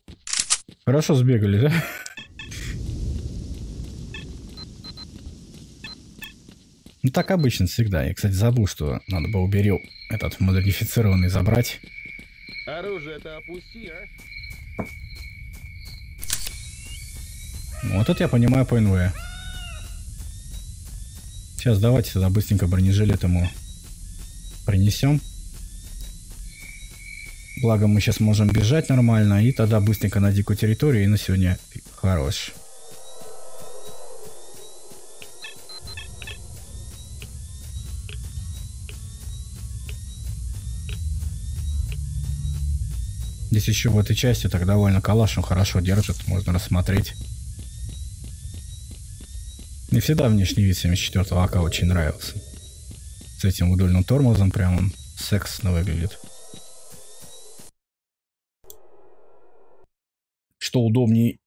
Хорошо сбегали, да? Ну так обычно всегда. Я, кстати, забыл, что надо было Берил этот модифицированный забрать. Оружие-то опусти, а? Вот это я понимаю по эн вэ. Сейчас давайте тогда быстренько бронежилет ему принесем. Благо мы сейчас можем бежать нормально. И тогда быстренько на дикую территорию. И на сегодня хорош. Здесь еще в этой части так довольно калашем хорошо держит. Можно рассмотреть. Мне всегда внешний вид семьдесят четвёртого АК очень нравился. С этим удольным тормозом прям он сексно выглядит. Что удобнее,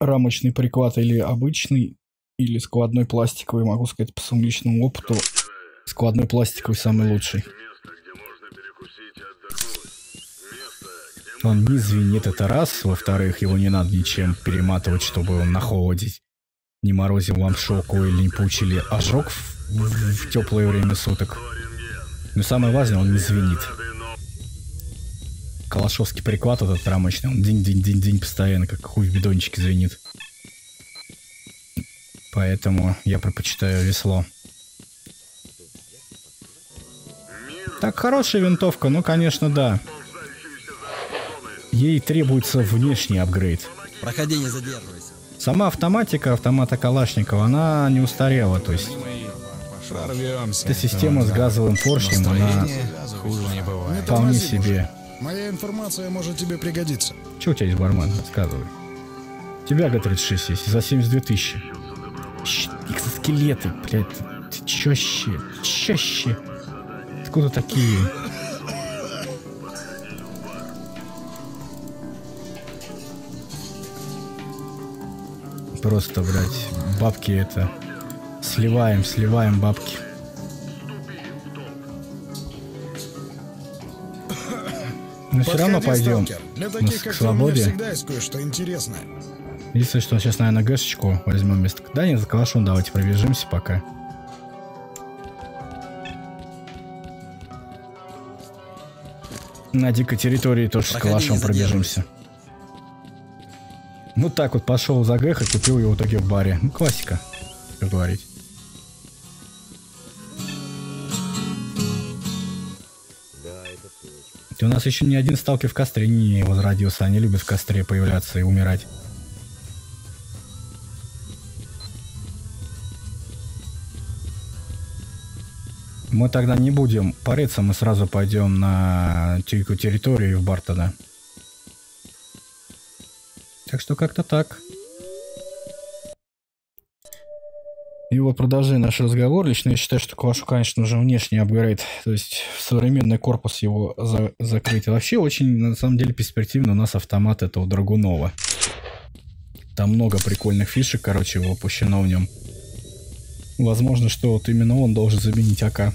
рамочный приклад или обычный, или складной пластиковый, могу сказать по своему личному опыту, складной пластиковый самый лучший. Он не звенит, это раз, во-вторых, его не надо ничем перематывать, чтобы он на холоде не морозил вам шоку или не получили ожог в, в, в теплое время суток. Но самое важное, он не звенит. Калашовский приклад вот этот рамочный, он динь-динь-динь-динь постоянно, как хуй в бидончике звенит. Поэтому я предпочитаю весло. Так, хорошая винтовка, ну конечно, да. Ей требуется внешний апгрейд. Проходи, не задерживайся. Сама автоматика, автомата Калашникова, она не устарела, то есть Прорвемся. Эта система с газовым поршнем, она вполне себе. Моя информация может тебе пригодиться. Че у тебя есть, бармен? Рассказывай. У тебя Г тридцать шесть есть за семьдесят две тысячи. Экзоскелеты, блядь, Чаще, чаще. Откуда такие? Просто, блядь, бабки это. Сливаем, сливаем бабки. Но все равно пойдем. Для таких, как ты, мне всегда есть кое-что интересное. Если что, сейчас, наверное, Гэшечку возьмем вместо... Да нет, за калашом давайте пробежимся пока. На дикой территории тоже проходи, с калашом пробежимся. Ну так вот, пошел за Гэха, купил его в итоге в баре. Ну, классика, как говорить. У нас еще ни один сталкер в костре не возродился. Они любят в костре появляться и умирать. Мы тогда не будем париться, мы сразу пойдем на дикую территорию и в бар тогда. Так что как-то так. И вот, продолжая наш разговор, лично я считаю, что калашу, конечно, нужен внешний апгрейд, то есть в современный корпус его за закрыть. И вообще очень, на самом деле, перспективно у нас автомат этого Драгунова. Там много прикольных фишек, короче, воплощено в нем. Возможно, что вот именно он должен заменить АК.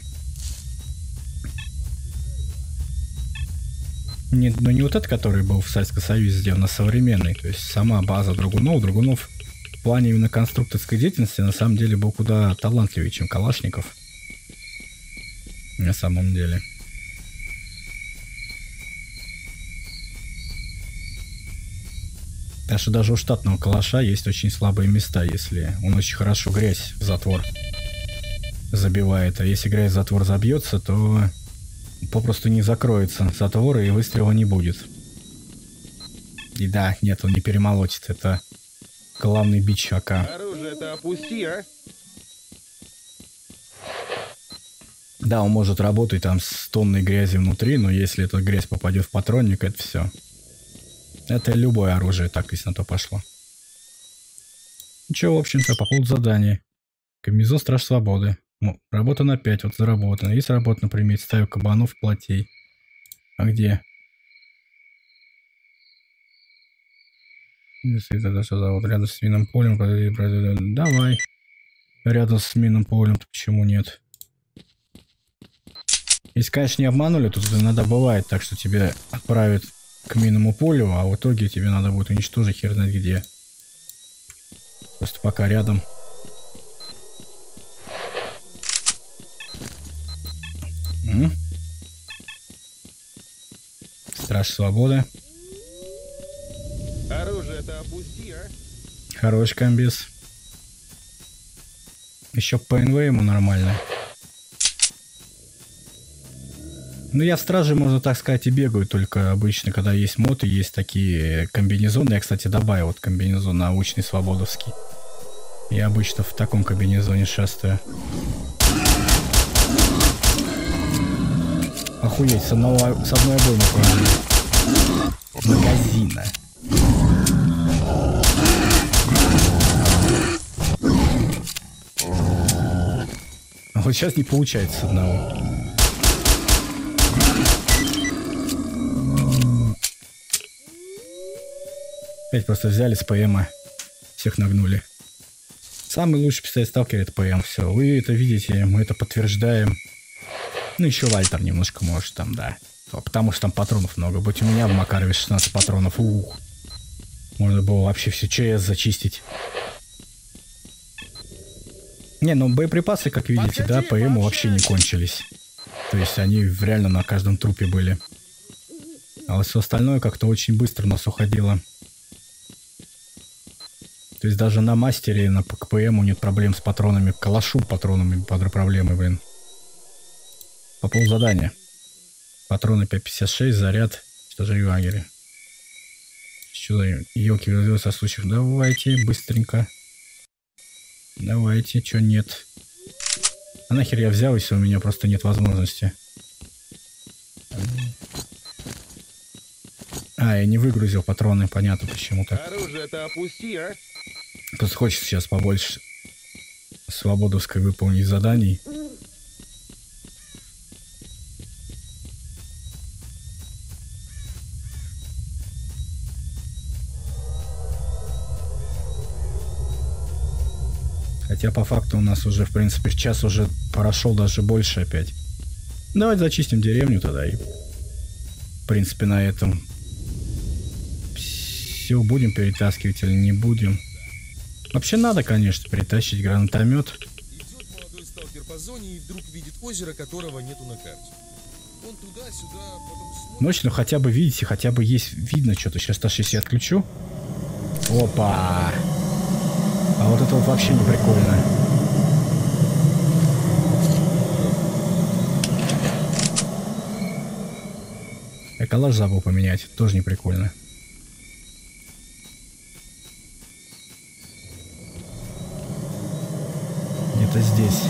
Нет, ну не вот этот, который был в Советском Союзе сделан, а современный. То есть сама база Драгунова, Драгунов... в плане именно конструкторской деятельности на самом деле был куда талантливее, чем Калашников. На самом деле. Так что даже у штатного калаша есть очень слабые места, если он очень хорошо грязь в затвор забивает. А если грязь в затвор забьется, то попросту не закроется затвор и выстрела не будет. И да, нет, он не перемолотит. Это... главный бич АК. Оружие-то опусти, а? Да, он может работать там с тонной грязи внутри, но если эта грязь попадет в патронник, это все. Это любое оружие, так, если на то пошло. Ничего, в общем-то, по поводу задания. Комизо Страж Свободы. Ну, работа на пять, вот заработана. Есть работа, например, ставил кабанов, платей. А где? Рядом с минным полем. Давай. Рядом с минным полем. Почему нет? Если, конечно, не обманули, тут иногда бывает так, что тебя отправят к минному полю, а в итоге тебе надо будет уничтожить хер знает где. Просто пока рядом. М? Страж Свободы. Оружие-то опусти, а? Хорош комбис. Еще ПНВ ему нормально. Ну я в страже, можно так сказать, и бегаю, только обычно, когда есть мод, и есть такие комбинезоны. Я, кстати, добавил вот комбинезон научный свободовский. Я обычно в таком комбинезоне шастаю. Охуеть, с одной обоймы положили. Магазина. А вот сейчас не получается с одного. Опять просто взяли с ПМа. Всех нагнули. Самый лучший пистолет сталкера — это ПМ. Все, вы это видите, мы это подтверждаем. Ну еще Вальтер немножко может там, да. Потому что там патронов много. Будь у меня в Макарове шестнадцать патронов. Ух. Можно было вообще все ЧАЭС зачистить. Не, ну боеприпасы, как видите, да, ПМ вообще не кончились. То есть они реально на каждом трупе были. А вот все остальное как-то очень быстро у нас уходило. То есть даже на мастере, на ПМу нет проблем с патронами. К калашу патронами проблемы, блин. По поводу задания. Патроны пять пятьдесят шесть, заряд, что же лагеря. Что за елки развелся случаев? Давайте, быстренько. Давайте, чё нет? А нахер я взял, если у меня просто нет возможности? А, я не выгрузил патроны, понятно почему так. Оружие-то опусти, а? Просто хочется сейчас побольше свободовской выполнить заданий. Хотя по факту у нас уже, в принципе, час уже прошел, даже больше опять. Давайте зачистим деревню тогда и, в принципе, на этом все. Будем перетаскивать или не будем? Вообще надо, конечно, перетащить гранатомет. Идет молодой сталкер по зоне и вдруг видит озеро, которого нету на карте. Он туда-сюда, потом смотрит... Ночь, ну хотя бы видите, хотя бы есть видно что-то. Сейчас даже если я отключу. Опа! А вот это вот вообще не прикольно. Я калаш забыл поменять, тоже не прикольно. Где-то здесь.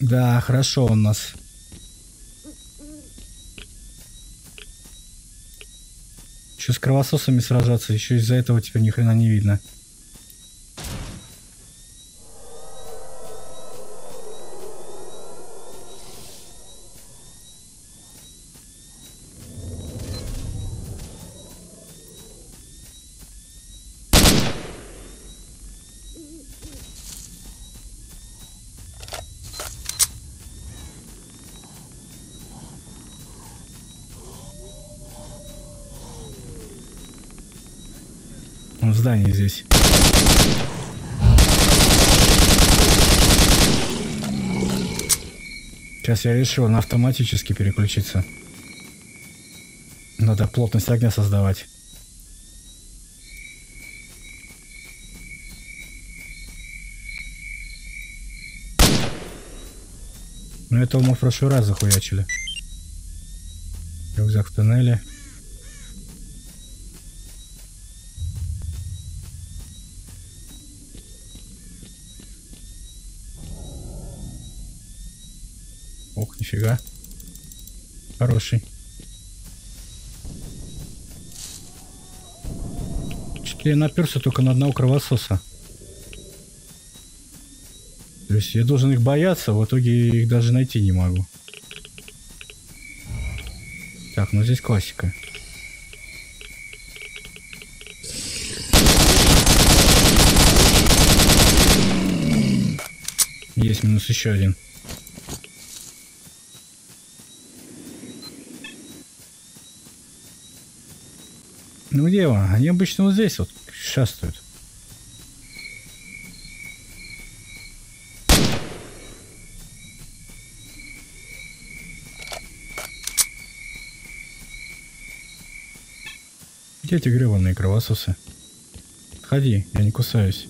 Да, хорошо у нас. Еще с кровососами сражаться, еще из-за этого теперь ни хрена не видно. Здание здесь. Сейчас я решил на автоматически переключиться. Надо плотность огня создавать. Ну этого мы в прошлый раз захуячили. Рюкзак в тоннеле. Ох, нифига. Хороший. Что-то я наперся только на одного кровососа. То есть я должен их бояться, в итоге их даже найти не могу. Так, ну здесь классика. Есть минус еще один. Ну где его? Они обычно вот здесь вот шастают. Где эти гребаные кровососы? Ходи, я не кусаюсь.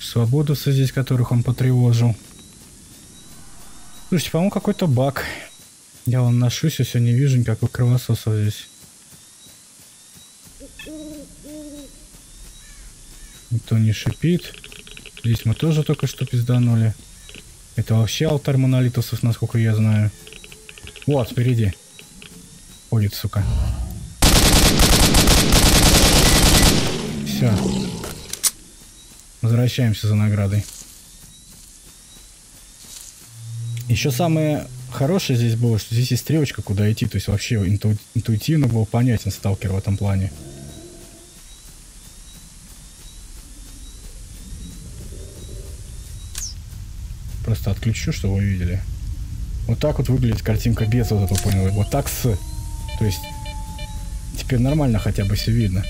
Свободовцы здесь, которых он потревожил. Слушайте, по-моему, какой-то баг. Я вон ношусь, я все не вижу никакого кровососа здесь. Никто не шипит. Здесь мы тоже только что пизданули. Это вообще алтарь монолитовцев, насколько я знаю. Вот, впереди. Ходит, сука. Все. Возвращаемся за наградой. Еще самое хорошее здесь было, что здесь есть стрелочка, куда идти. То есть вообще инту интуитивно был понятен сталкер в этом плане. Просто отключу, чтобы вы видели. Вот так вот выглядит картинка без вот этого, понял? Вот так с... То есть теперь нормально хотя бы все видно.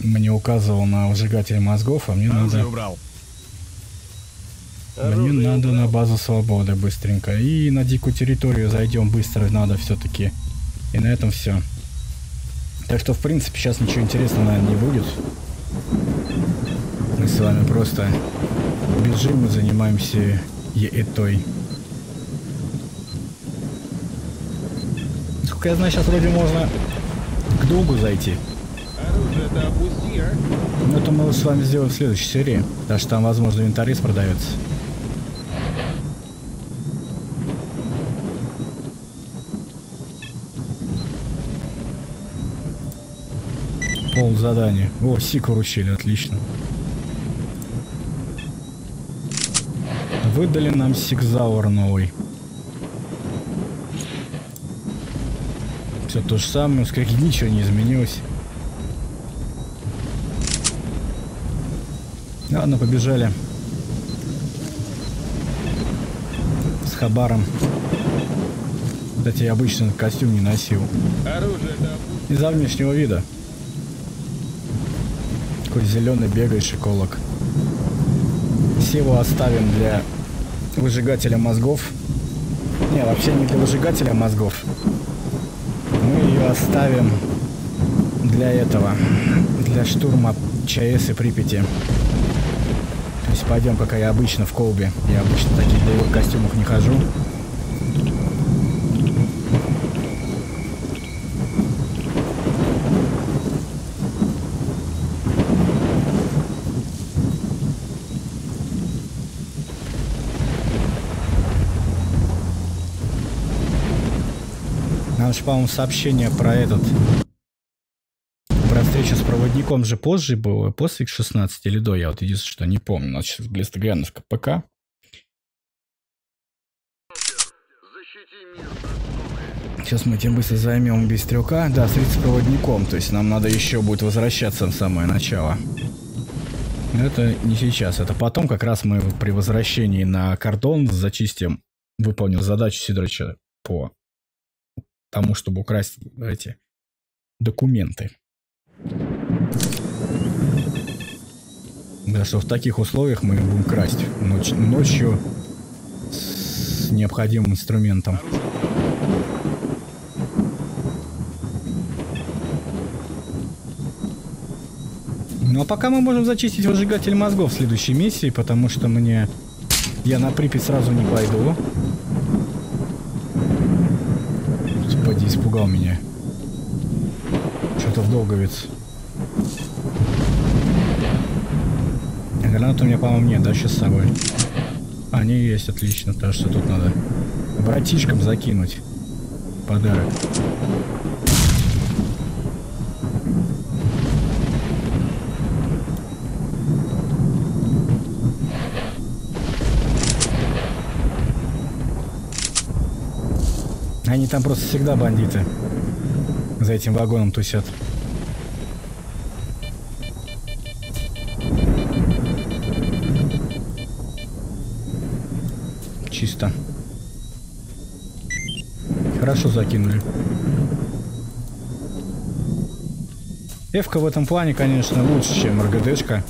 Мне указывал на выжигатель мозгов, а мне надо... убрал. Мне надо на базу Свободы быстренько. И на дикую территорию зайдем быстро, надо все-таки. И на этом все. Так что, в принципе, сейчас ничего интересного, наверное, не будет. Мы с вами просто бежим и занимаемся еэтой. Сколько я знаю, сейчас вроде можно к Долгу зайти. Ну, это мы с вами сделаем в следующей серии. Потому что там, возможно, инвентарь продается. Пол задания. О, Сиг вручили, отлично. Выдали нам Сигзаур новый. Все то же самое, как ничего не изменилось. Ладно, побежали. С хабаром. Кстати, я обычно костюм не носил. Из-за внешнего вида. Такой зеленый бегаешь эколог. Севу оставим для выжигателя мозгов. Не, вообще не для выжигателя мозгов. Мы ее оставим для этого. Для штурма ЧАЭС и Припяти. Пойдем, пока я обычно в колбе. Я обычно в таких боевых костюмах не хожу. Нам же, по-моему, сообщение про этот... Встреча с проводником же позже было, после Х шестнадцать или до, я вот единственное, что не помню. У нас сейчас близко глянусь к ПК. Сейчас мы тем быстро займем без стрелка. Да, встретиться с проводником, то есть нам надо еще будет возвращаться в самое начало. Но это не сейчас, это потом, как раз мы при возвращении на кордон зачистим, выполнил задачу Сидоровича по тому, чтобы украсть эти документы. Да, что в таких условиях мы будем красть Ноч ночью с необходимым инструментом. Ну а пока мы можем зачистить выжигатель мозгов в следующей миссии, потому что мне... Я на Припять сразу не пойду. Господи, испугал меня. Что-то в Долговец. Гранат у меня, по-моему, нет, да, сейчас с собой? Они есть, отлично, так что тут надо братишкам закинуть подарок. Они там просто всегда бандиты. За этим вагоном тусят. Чисто. Хорошо закинули. Эфка в этом плане, конечно, лучше, чем РГДшка.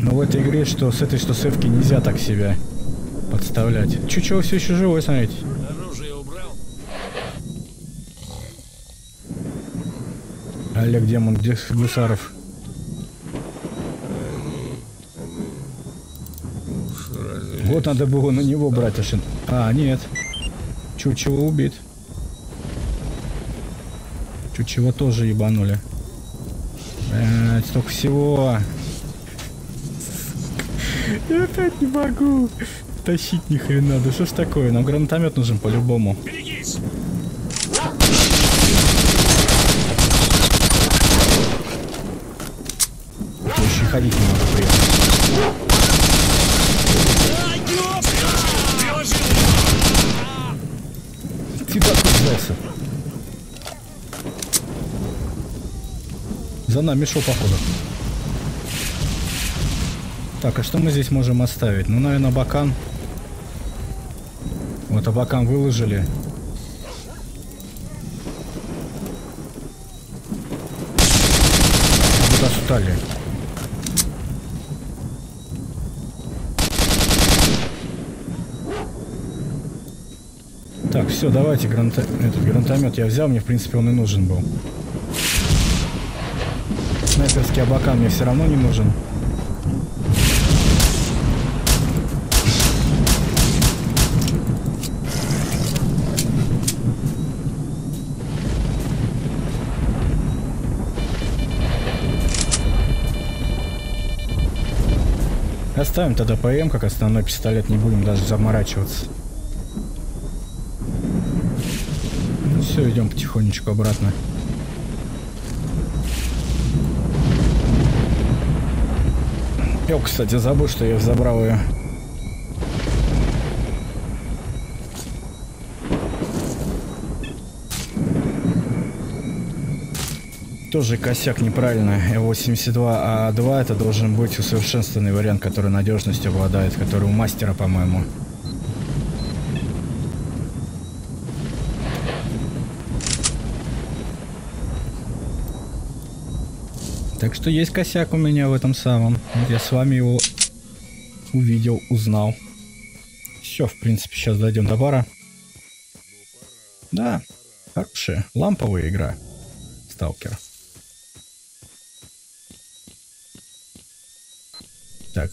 Но в этой игре, что с этой, что с Эфки, нельзя так себя подставлять. Чучело все еще живой, смотрите. Оружие убрал. Олег Демон, где Гусаров? Вот надо было на него брать аж. А, нет. Чучело убит. Чучело тоже ебанули. Блять, столько всего. Я опять не могу. Тащить ни хрена. Да что ж такое? Нам гранатомет нужен по-любому. Еще ходить не могу при этом. За нами шел, походу. Так, а что мы здесь можем оставить? Ну, наверное, Абакан. Вот Абакан выложили. Куда стали? Так, все, давайте грант... этот гранатомет я взял, мне в принципе он и нужен был. Снайперский Абакан мне все равно не нужен. Оставим тогда ПМ как основной пистолет, не будем даже заморачиваться. Ну все, идем потихонечку обратно. Я, кстати, забыл, что я забрал ее. Тоже косяк неправильно. Э восемьдесят два А два это должен быть усовершенствованный вариант, который надежностью обладает, который у мастера, по-моему. Так что есть косяк у меня в этом самом. Я с вами его увидел, узнал. Все, в принципе, сейчас дойдем до бара. Да, хорошая ламповая игра. сталкер. Так,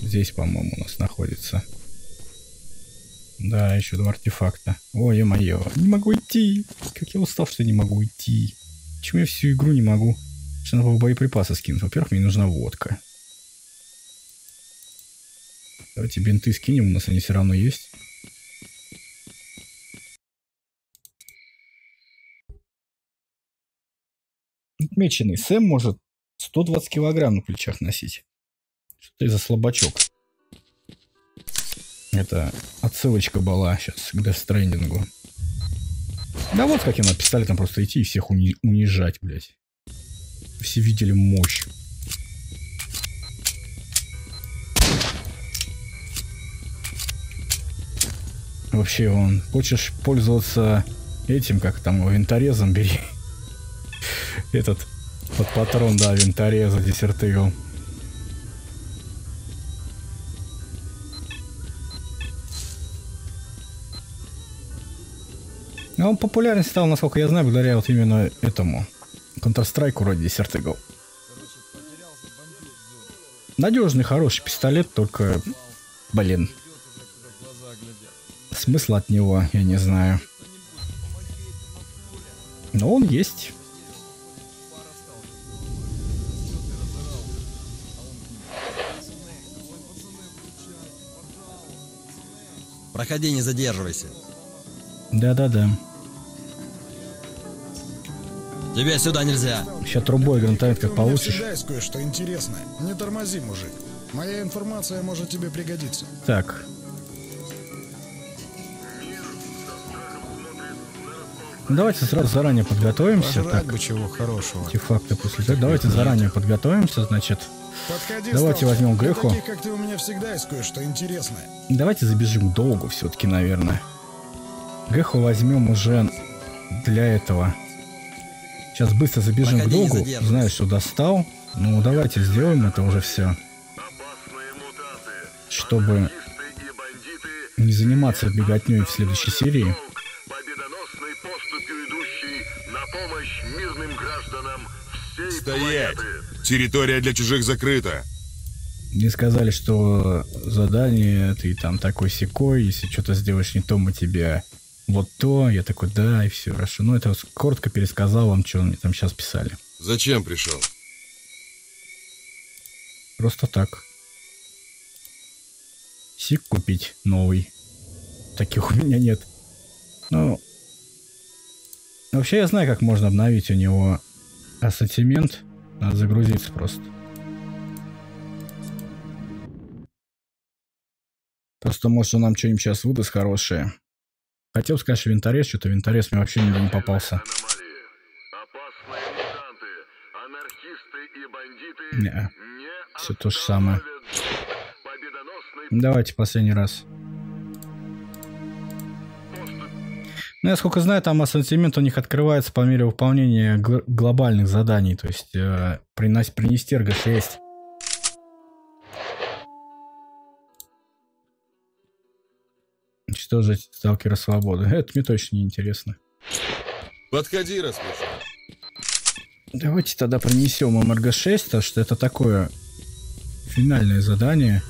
здесь, по-моему, у нас находится. Да, еще два артефакта. Ой, ё-моё, не могу идти. Как я устал, что не могу идти. Почему я всю игру не могу? Что надо было боеприпасы скинуть. Во-первых, мне нужна водка. Давайте бинты скинем, у нас они все равно есть. Отмеченный Сэм может сто двадцать килограмм на плечах носить. Что ты за слабачок? Это отсылочка была сейчас к Death Stranding. Да вот как я над пистолетом просто идти и всех уни унижать, блядь. Все видели мощь. Вообще, он, хочешь пользоваться этим, как там, его винторезом, бери. Этот под патрон, да, винтореза, Десерт-Игл. Он популярен стал, насколько я знаю, благодаря вот именно этому. Counter-Strike вроде Десерт-Игл. Надежный, хороший пистолет, только, блин, смысла от него я не знаю. Но он есть. Проходи, не задерживайся. Да-да-да. Тебе сюда нельзя. Сейчас трубой гранатомет как получишь. Кое-что интересное. Не тормози, мужик. Моя информация может тебе пригодиться. Так. Ну, давайте сразу заранее подготовимся. Пожрать так. Чего хорошего. Артефакты после того. Давайте нет. заранее подготовимся, значит. Подходи, давайте возьмем Греху. Таких, как ты, у меня всегда есть кое-что интересное. Давайте забежим долго все-таки, наверное. Греху возьмем уже для этого. Сейчас быстро забежим к Долгу. Знаю, что достал. Ну давайте сделаем это уже все. Чтобы не заниматься беготней в следующей серии. Стоять! Территория для чужих закрыта. Мне сказали, что задание ты там такой-сякой, если что-то сделаешь не то, мы тебя вот то. Я такой, да, и все, хорошо. Ну, это коротко пересказал вам, что мне там сейчас писали. Зачем пришел? Просто так. Сиг купить новый. Таких у меня нет. Ну, вообще я знаю, как можно обновить у него ассортимент. Надо загрузиться просто. Просто, может, он нам что-нибудь сейчас выдаст хорошее. Хотел сказать, что винторез, что-то винторез мне вообще не попался. Не, все то же самое. Давайте последний раз. Ну, я сколько знаю, там ассортимент у них открывается по мере выполнения гл глобальных заданий. То есть, э, принес, принести Р Г шесть. уничтожить сталкера Свободы. Это мне точно не интересно. Подходи, распиши. Давайте тогда принесем им эр гэ шесть, потому что это такое финальное задание.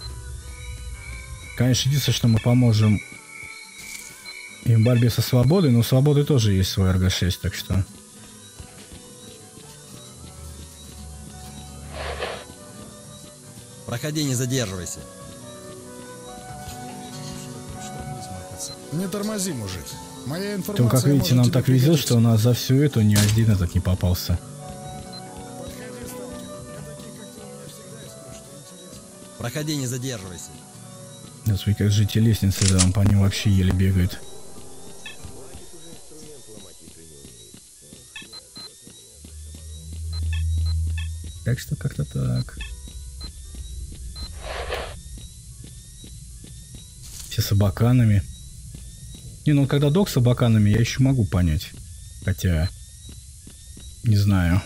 Конечно, единственное, что мы поможем им в борьбе со Свободой, но у Свободы тоже есть свой эр гэ шесть, так что... Проходи, не задерживайся. Не тормози, мужик. Моя информация. То, как видите, нам так везет, что у нас за всю эту ни один этот не попался. Проходи, не задерживайся. Смотри, как же те лестницы, да, по ним вообще еле бегают. Так что как-то так. Все с абаканами. Не, ну когда Долг с абаканами, я еще могу понять. Хотя, не знаю.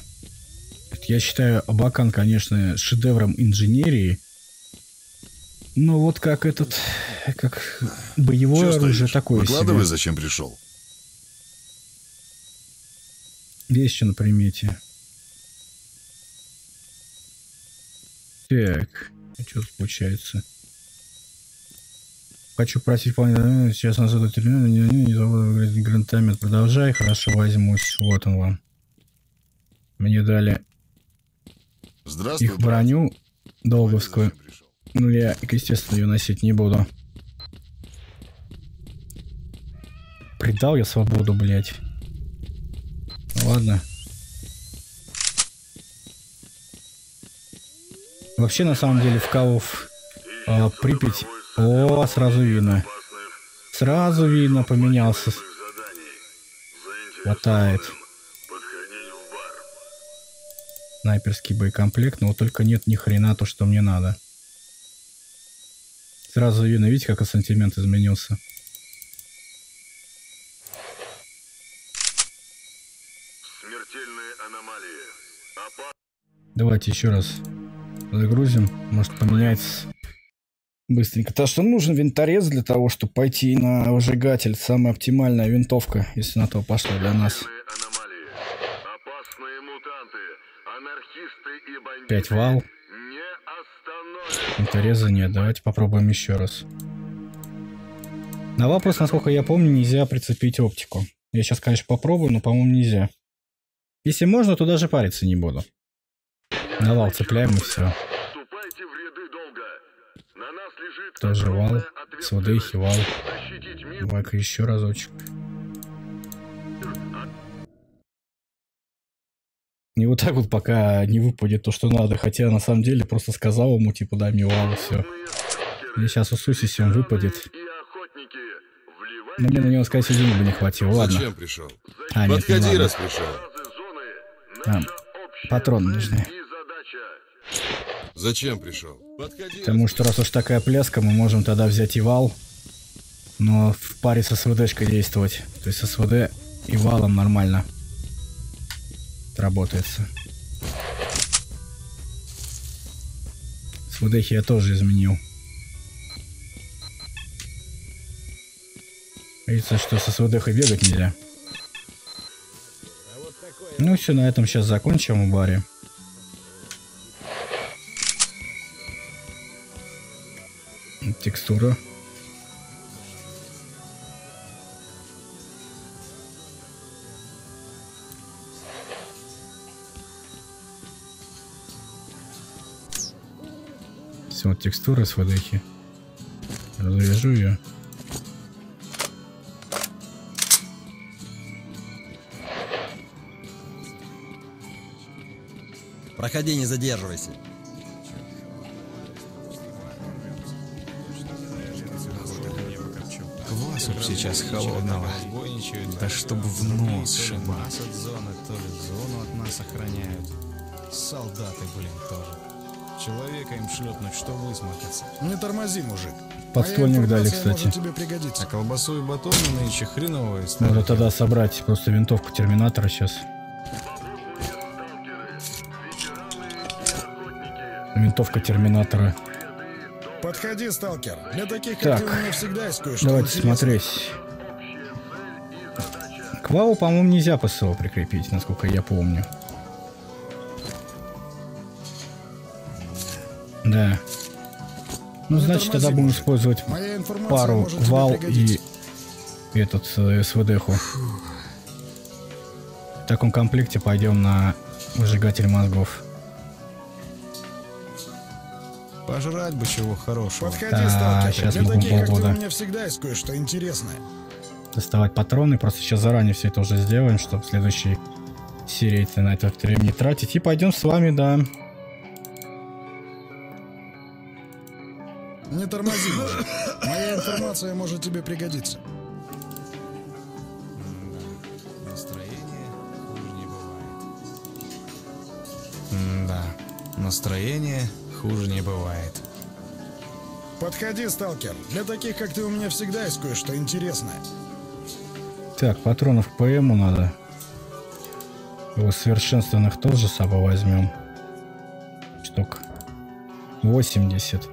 Я считаю Абакан, конечно, шедевром инженерии. Но вот как этот, как боевое оружие такое. Выкладывай, зачем пришел. Есть еще на примете. Так, а что тут получается? Хочу просить, сейчас назад этот терминал, не, не, не забыл гранатомет. Продолжай, хорошо, возьмусь. Вот он вам. Мне дали их броню долговскую. Ну я, естественно, ее носить не буду. Предал я Свободу, блять. Ладно. Вообще, на самом деле, в Калов а, Припять... О, сразу видно. Сразу видно, поменялся. Хватает. Снайперский боекомплект, но только нет ни хрена то, что мне надо. Сразу видно, видите, как ассортимент изменился. Смертельные аномалии. Опа... Давайте еще раз загрузим. Может, поменяется... Быстренько. То, что нужен винторез для того, чтобы пойти на выжигатель. Самая оптимальная винтовка, если на то пошло для нас. Пять вал. Винтореза нет. Давайте попробуем еще раз. На вопрос, насколько я помню, нельзя прицепить оптику. Я сейчас, конечно, попробую, но, по-моему, нельзя. Если можно, то даже париться не буду. На вал цепляем и все. Тоже вал, СВД и хивал. Давай-ка еще разочек. И вот так вот пока не выпадет то, что надо. Хотя на самом деле просто сказал ему, типа, дай мне вал и все. И сейчас усусись, он выпадет. Но мне на него, сказать, денег бы не хватило. Ладно. Зачем пришел? А, нет, подходи, раз пришел. А, патроны нужны. Зачем пришел? Подходи. Потому что раз уж такая пляска, мы можем тогда взять и вал, но в паре с СВДшкой действовать. То есть СВД и валом нормально отработается. СВДхи я тоже изменил. Видится, что со СВДхой бегать нельзя. Ну все, на этом сейчас закончим в баре. Текстура. Все, вот текстура с водохи. Развяжу ее. Проходи, не задерживайся. Сейчас холодного. Да чтобы в нос шибало. Зоны тоже зону от нас охраняют. Солдаты, блин, тоже. Человека им шлепнуть, что высмакаться. Не тормози, мужик. Подствольник дали, кстати. Тебе пригодится. А колбасу и батон нынче хреновые. Надо тогда собрать просто винтовку терминатора сейчас. Винтовка терминатора. Подходи, сталкер. Для таких, как ты, у меня всегда есть кое-что. Давайте смотреть. К вау, по-моему, нельзя ПСО прикрепить, насколько я помню. Да. Ну, значит, тогда будем использовать пару вал и этот СВД-ху. В таком комплекте пойдем на выжигатель мозгов. Пожрать бы чего хорошего. Подходи, да, сейчас мы будем полгода. У меня всегда есть кое-что интересное. Доставать патроны. Просто сейчас заранее все это уже сделаем, чтобы в следующей серии на это время не тратить. И пойдем с вами, да. Не тормози, мужик. Моя информация может тебе пригодиться. Да. Настроение хуже не бывает. Да. Настроение хуже не бывает. Подходи, сталкер. Для таких, как ты, у меня всегда есть кое-что интересное. Так, патронов к ПМу надо. Его совершенствованных тоже с собой возьмем. Штук восемьдесят.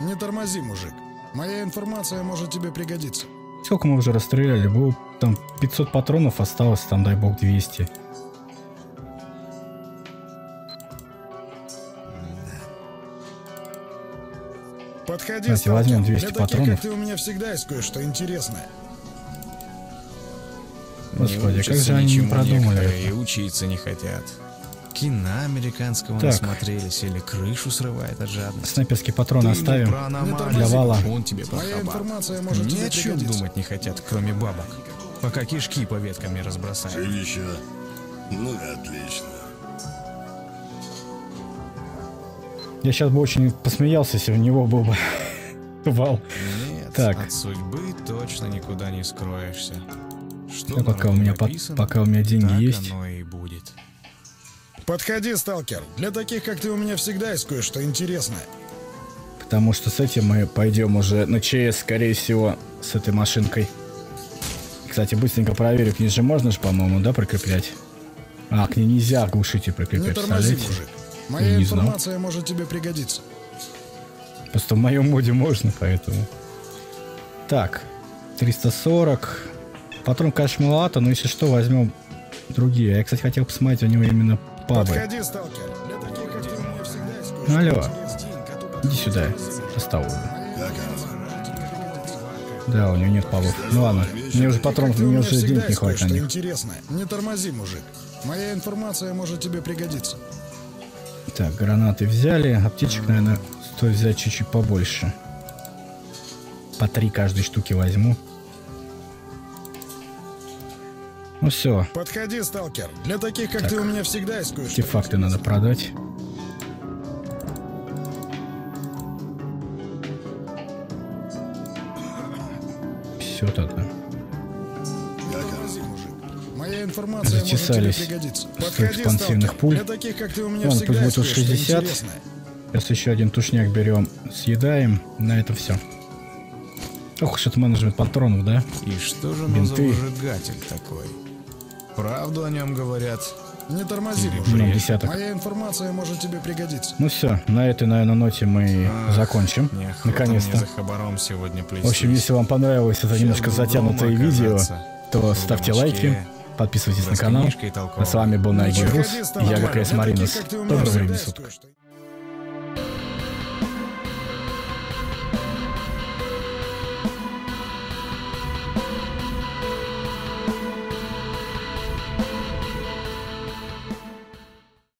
Не тормози, мужик. Моя информация может тебе пригодиться. Сколько мы уже расстреляли? Было там пятьсот патронов, осталось там, дай бог, двести. Подходи, давайте возьмем двести для таких, патронов. Как ты, у меня всегда есть кое-что интересное. Господи, как же они не продумали. И учиться не хотят. Кино американского насмотрелись или крышу срывает от жадности. Снайперский патрон оставим для вала. Он тебе ни о чем думать не хотят, кроме бабок. Пока кишки по веткам не разбросают. Жилище. Ну отлично. Я сейчас бы очень посмеялся, если у него был бы вал. Нет, так. От судьбы точно никуда не скроешься. Что так, пока у меня написано, под, пока у меня деньги есть. И будет. Подходи, сталкер. Для таких, как ты, у меня всегда есть кое-что интересное. Потому что с этим мы пойдем уже на ЧАЭС, скорее всего, с этой машинкой. Кстати, быстренько проверю, к ней же можно же, по-моему, да, прикреплять? А, к ней нельзя глушитель прикреплять, представляете? Моя не информация знал. Может тебе пригодиться. Просто в моем моде можно, поэтому. Так, триста сорок. Патрон, конечно, маловато, но если что, возьмем другие. Я, кстати, хотел посмотреть у него именно пабы. Подходи, сталкер. Для таких, как ты, у меня всегда есть кое-что. Алло, иди сюда, поставлю. Да, у него нет пабов. Ну ладно, мне уже патрон, мне уже денег не хватит на них. Не тормози, мужик. Моя информация может тебе пригодиться. Так, гранаты взяли. Аптечек, наверное, стоит взять чуть-чуть побольше. По три каждой штуки возьму. Ну все. Подходи, сталкер. Для таких, как так. ты, у меня всегда есть кое-что. Артефакты надо продать. Все тогда. Зачесались с экспансивных пуль. Ладно, пусть будет уж шестьдесят. Сейчас еще один тушняк берем, съедаем. На это все. Ох, что-то менеджмент патронов, да? И что же он за выжигатель такой? Правду о нем говорят. Не тормози, мужик. Моя информация может тебе пригодиться. Ну все, на этой, наверное, ноте мы Ах, закончим. Наконец-то. В общем, если вам понравилось это сейчас немножко затянутое видео, то ставьте лайки. Подписывайтесь на канал. А с вами был NightGameRus. Я джи кей эс Marines. Доброго времени суток.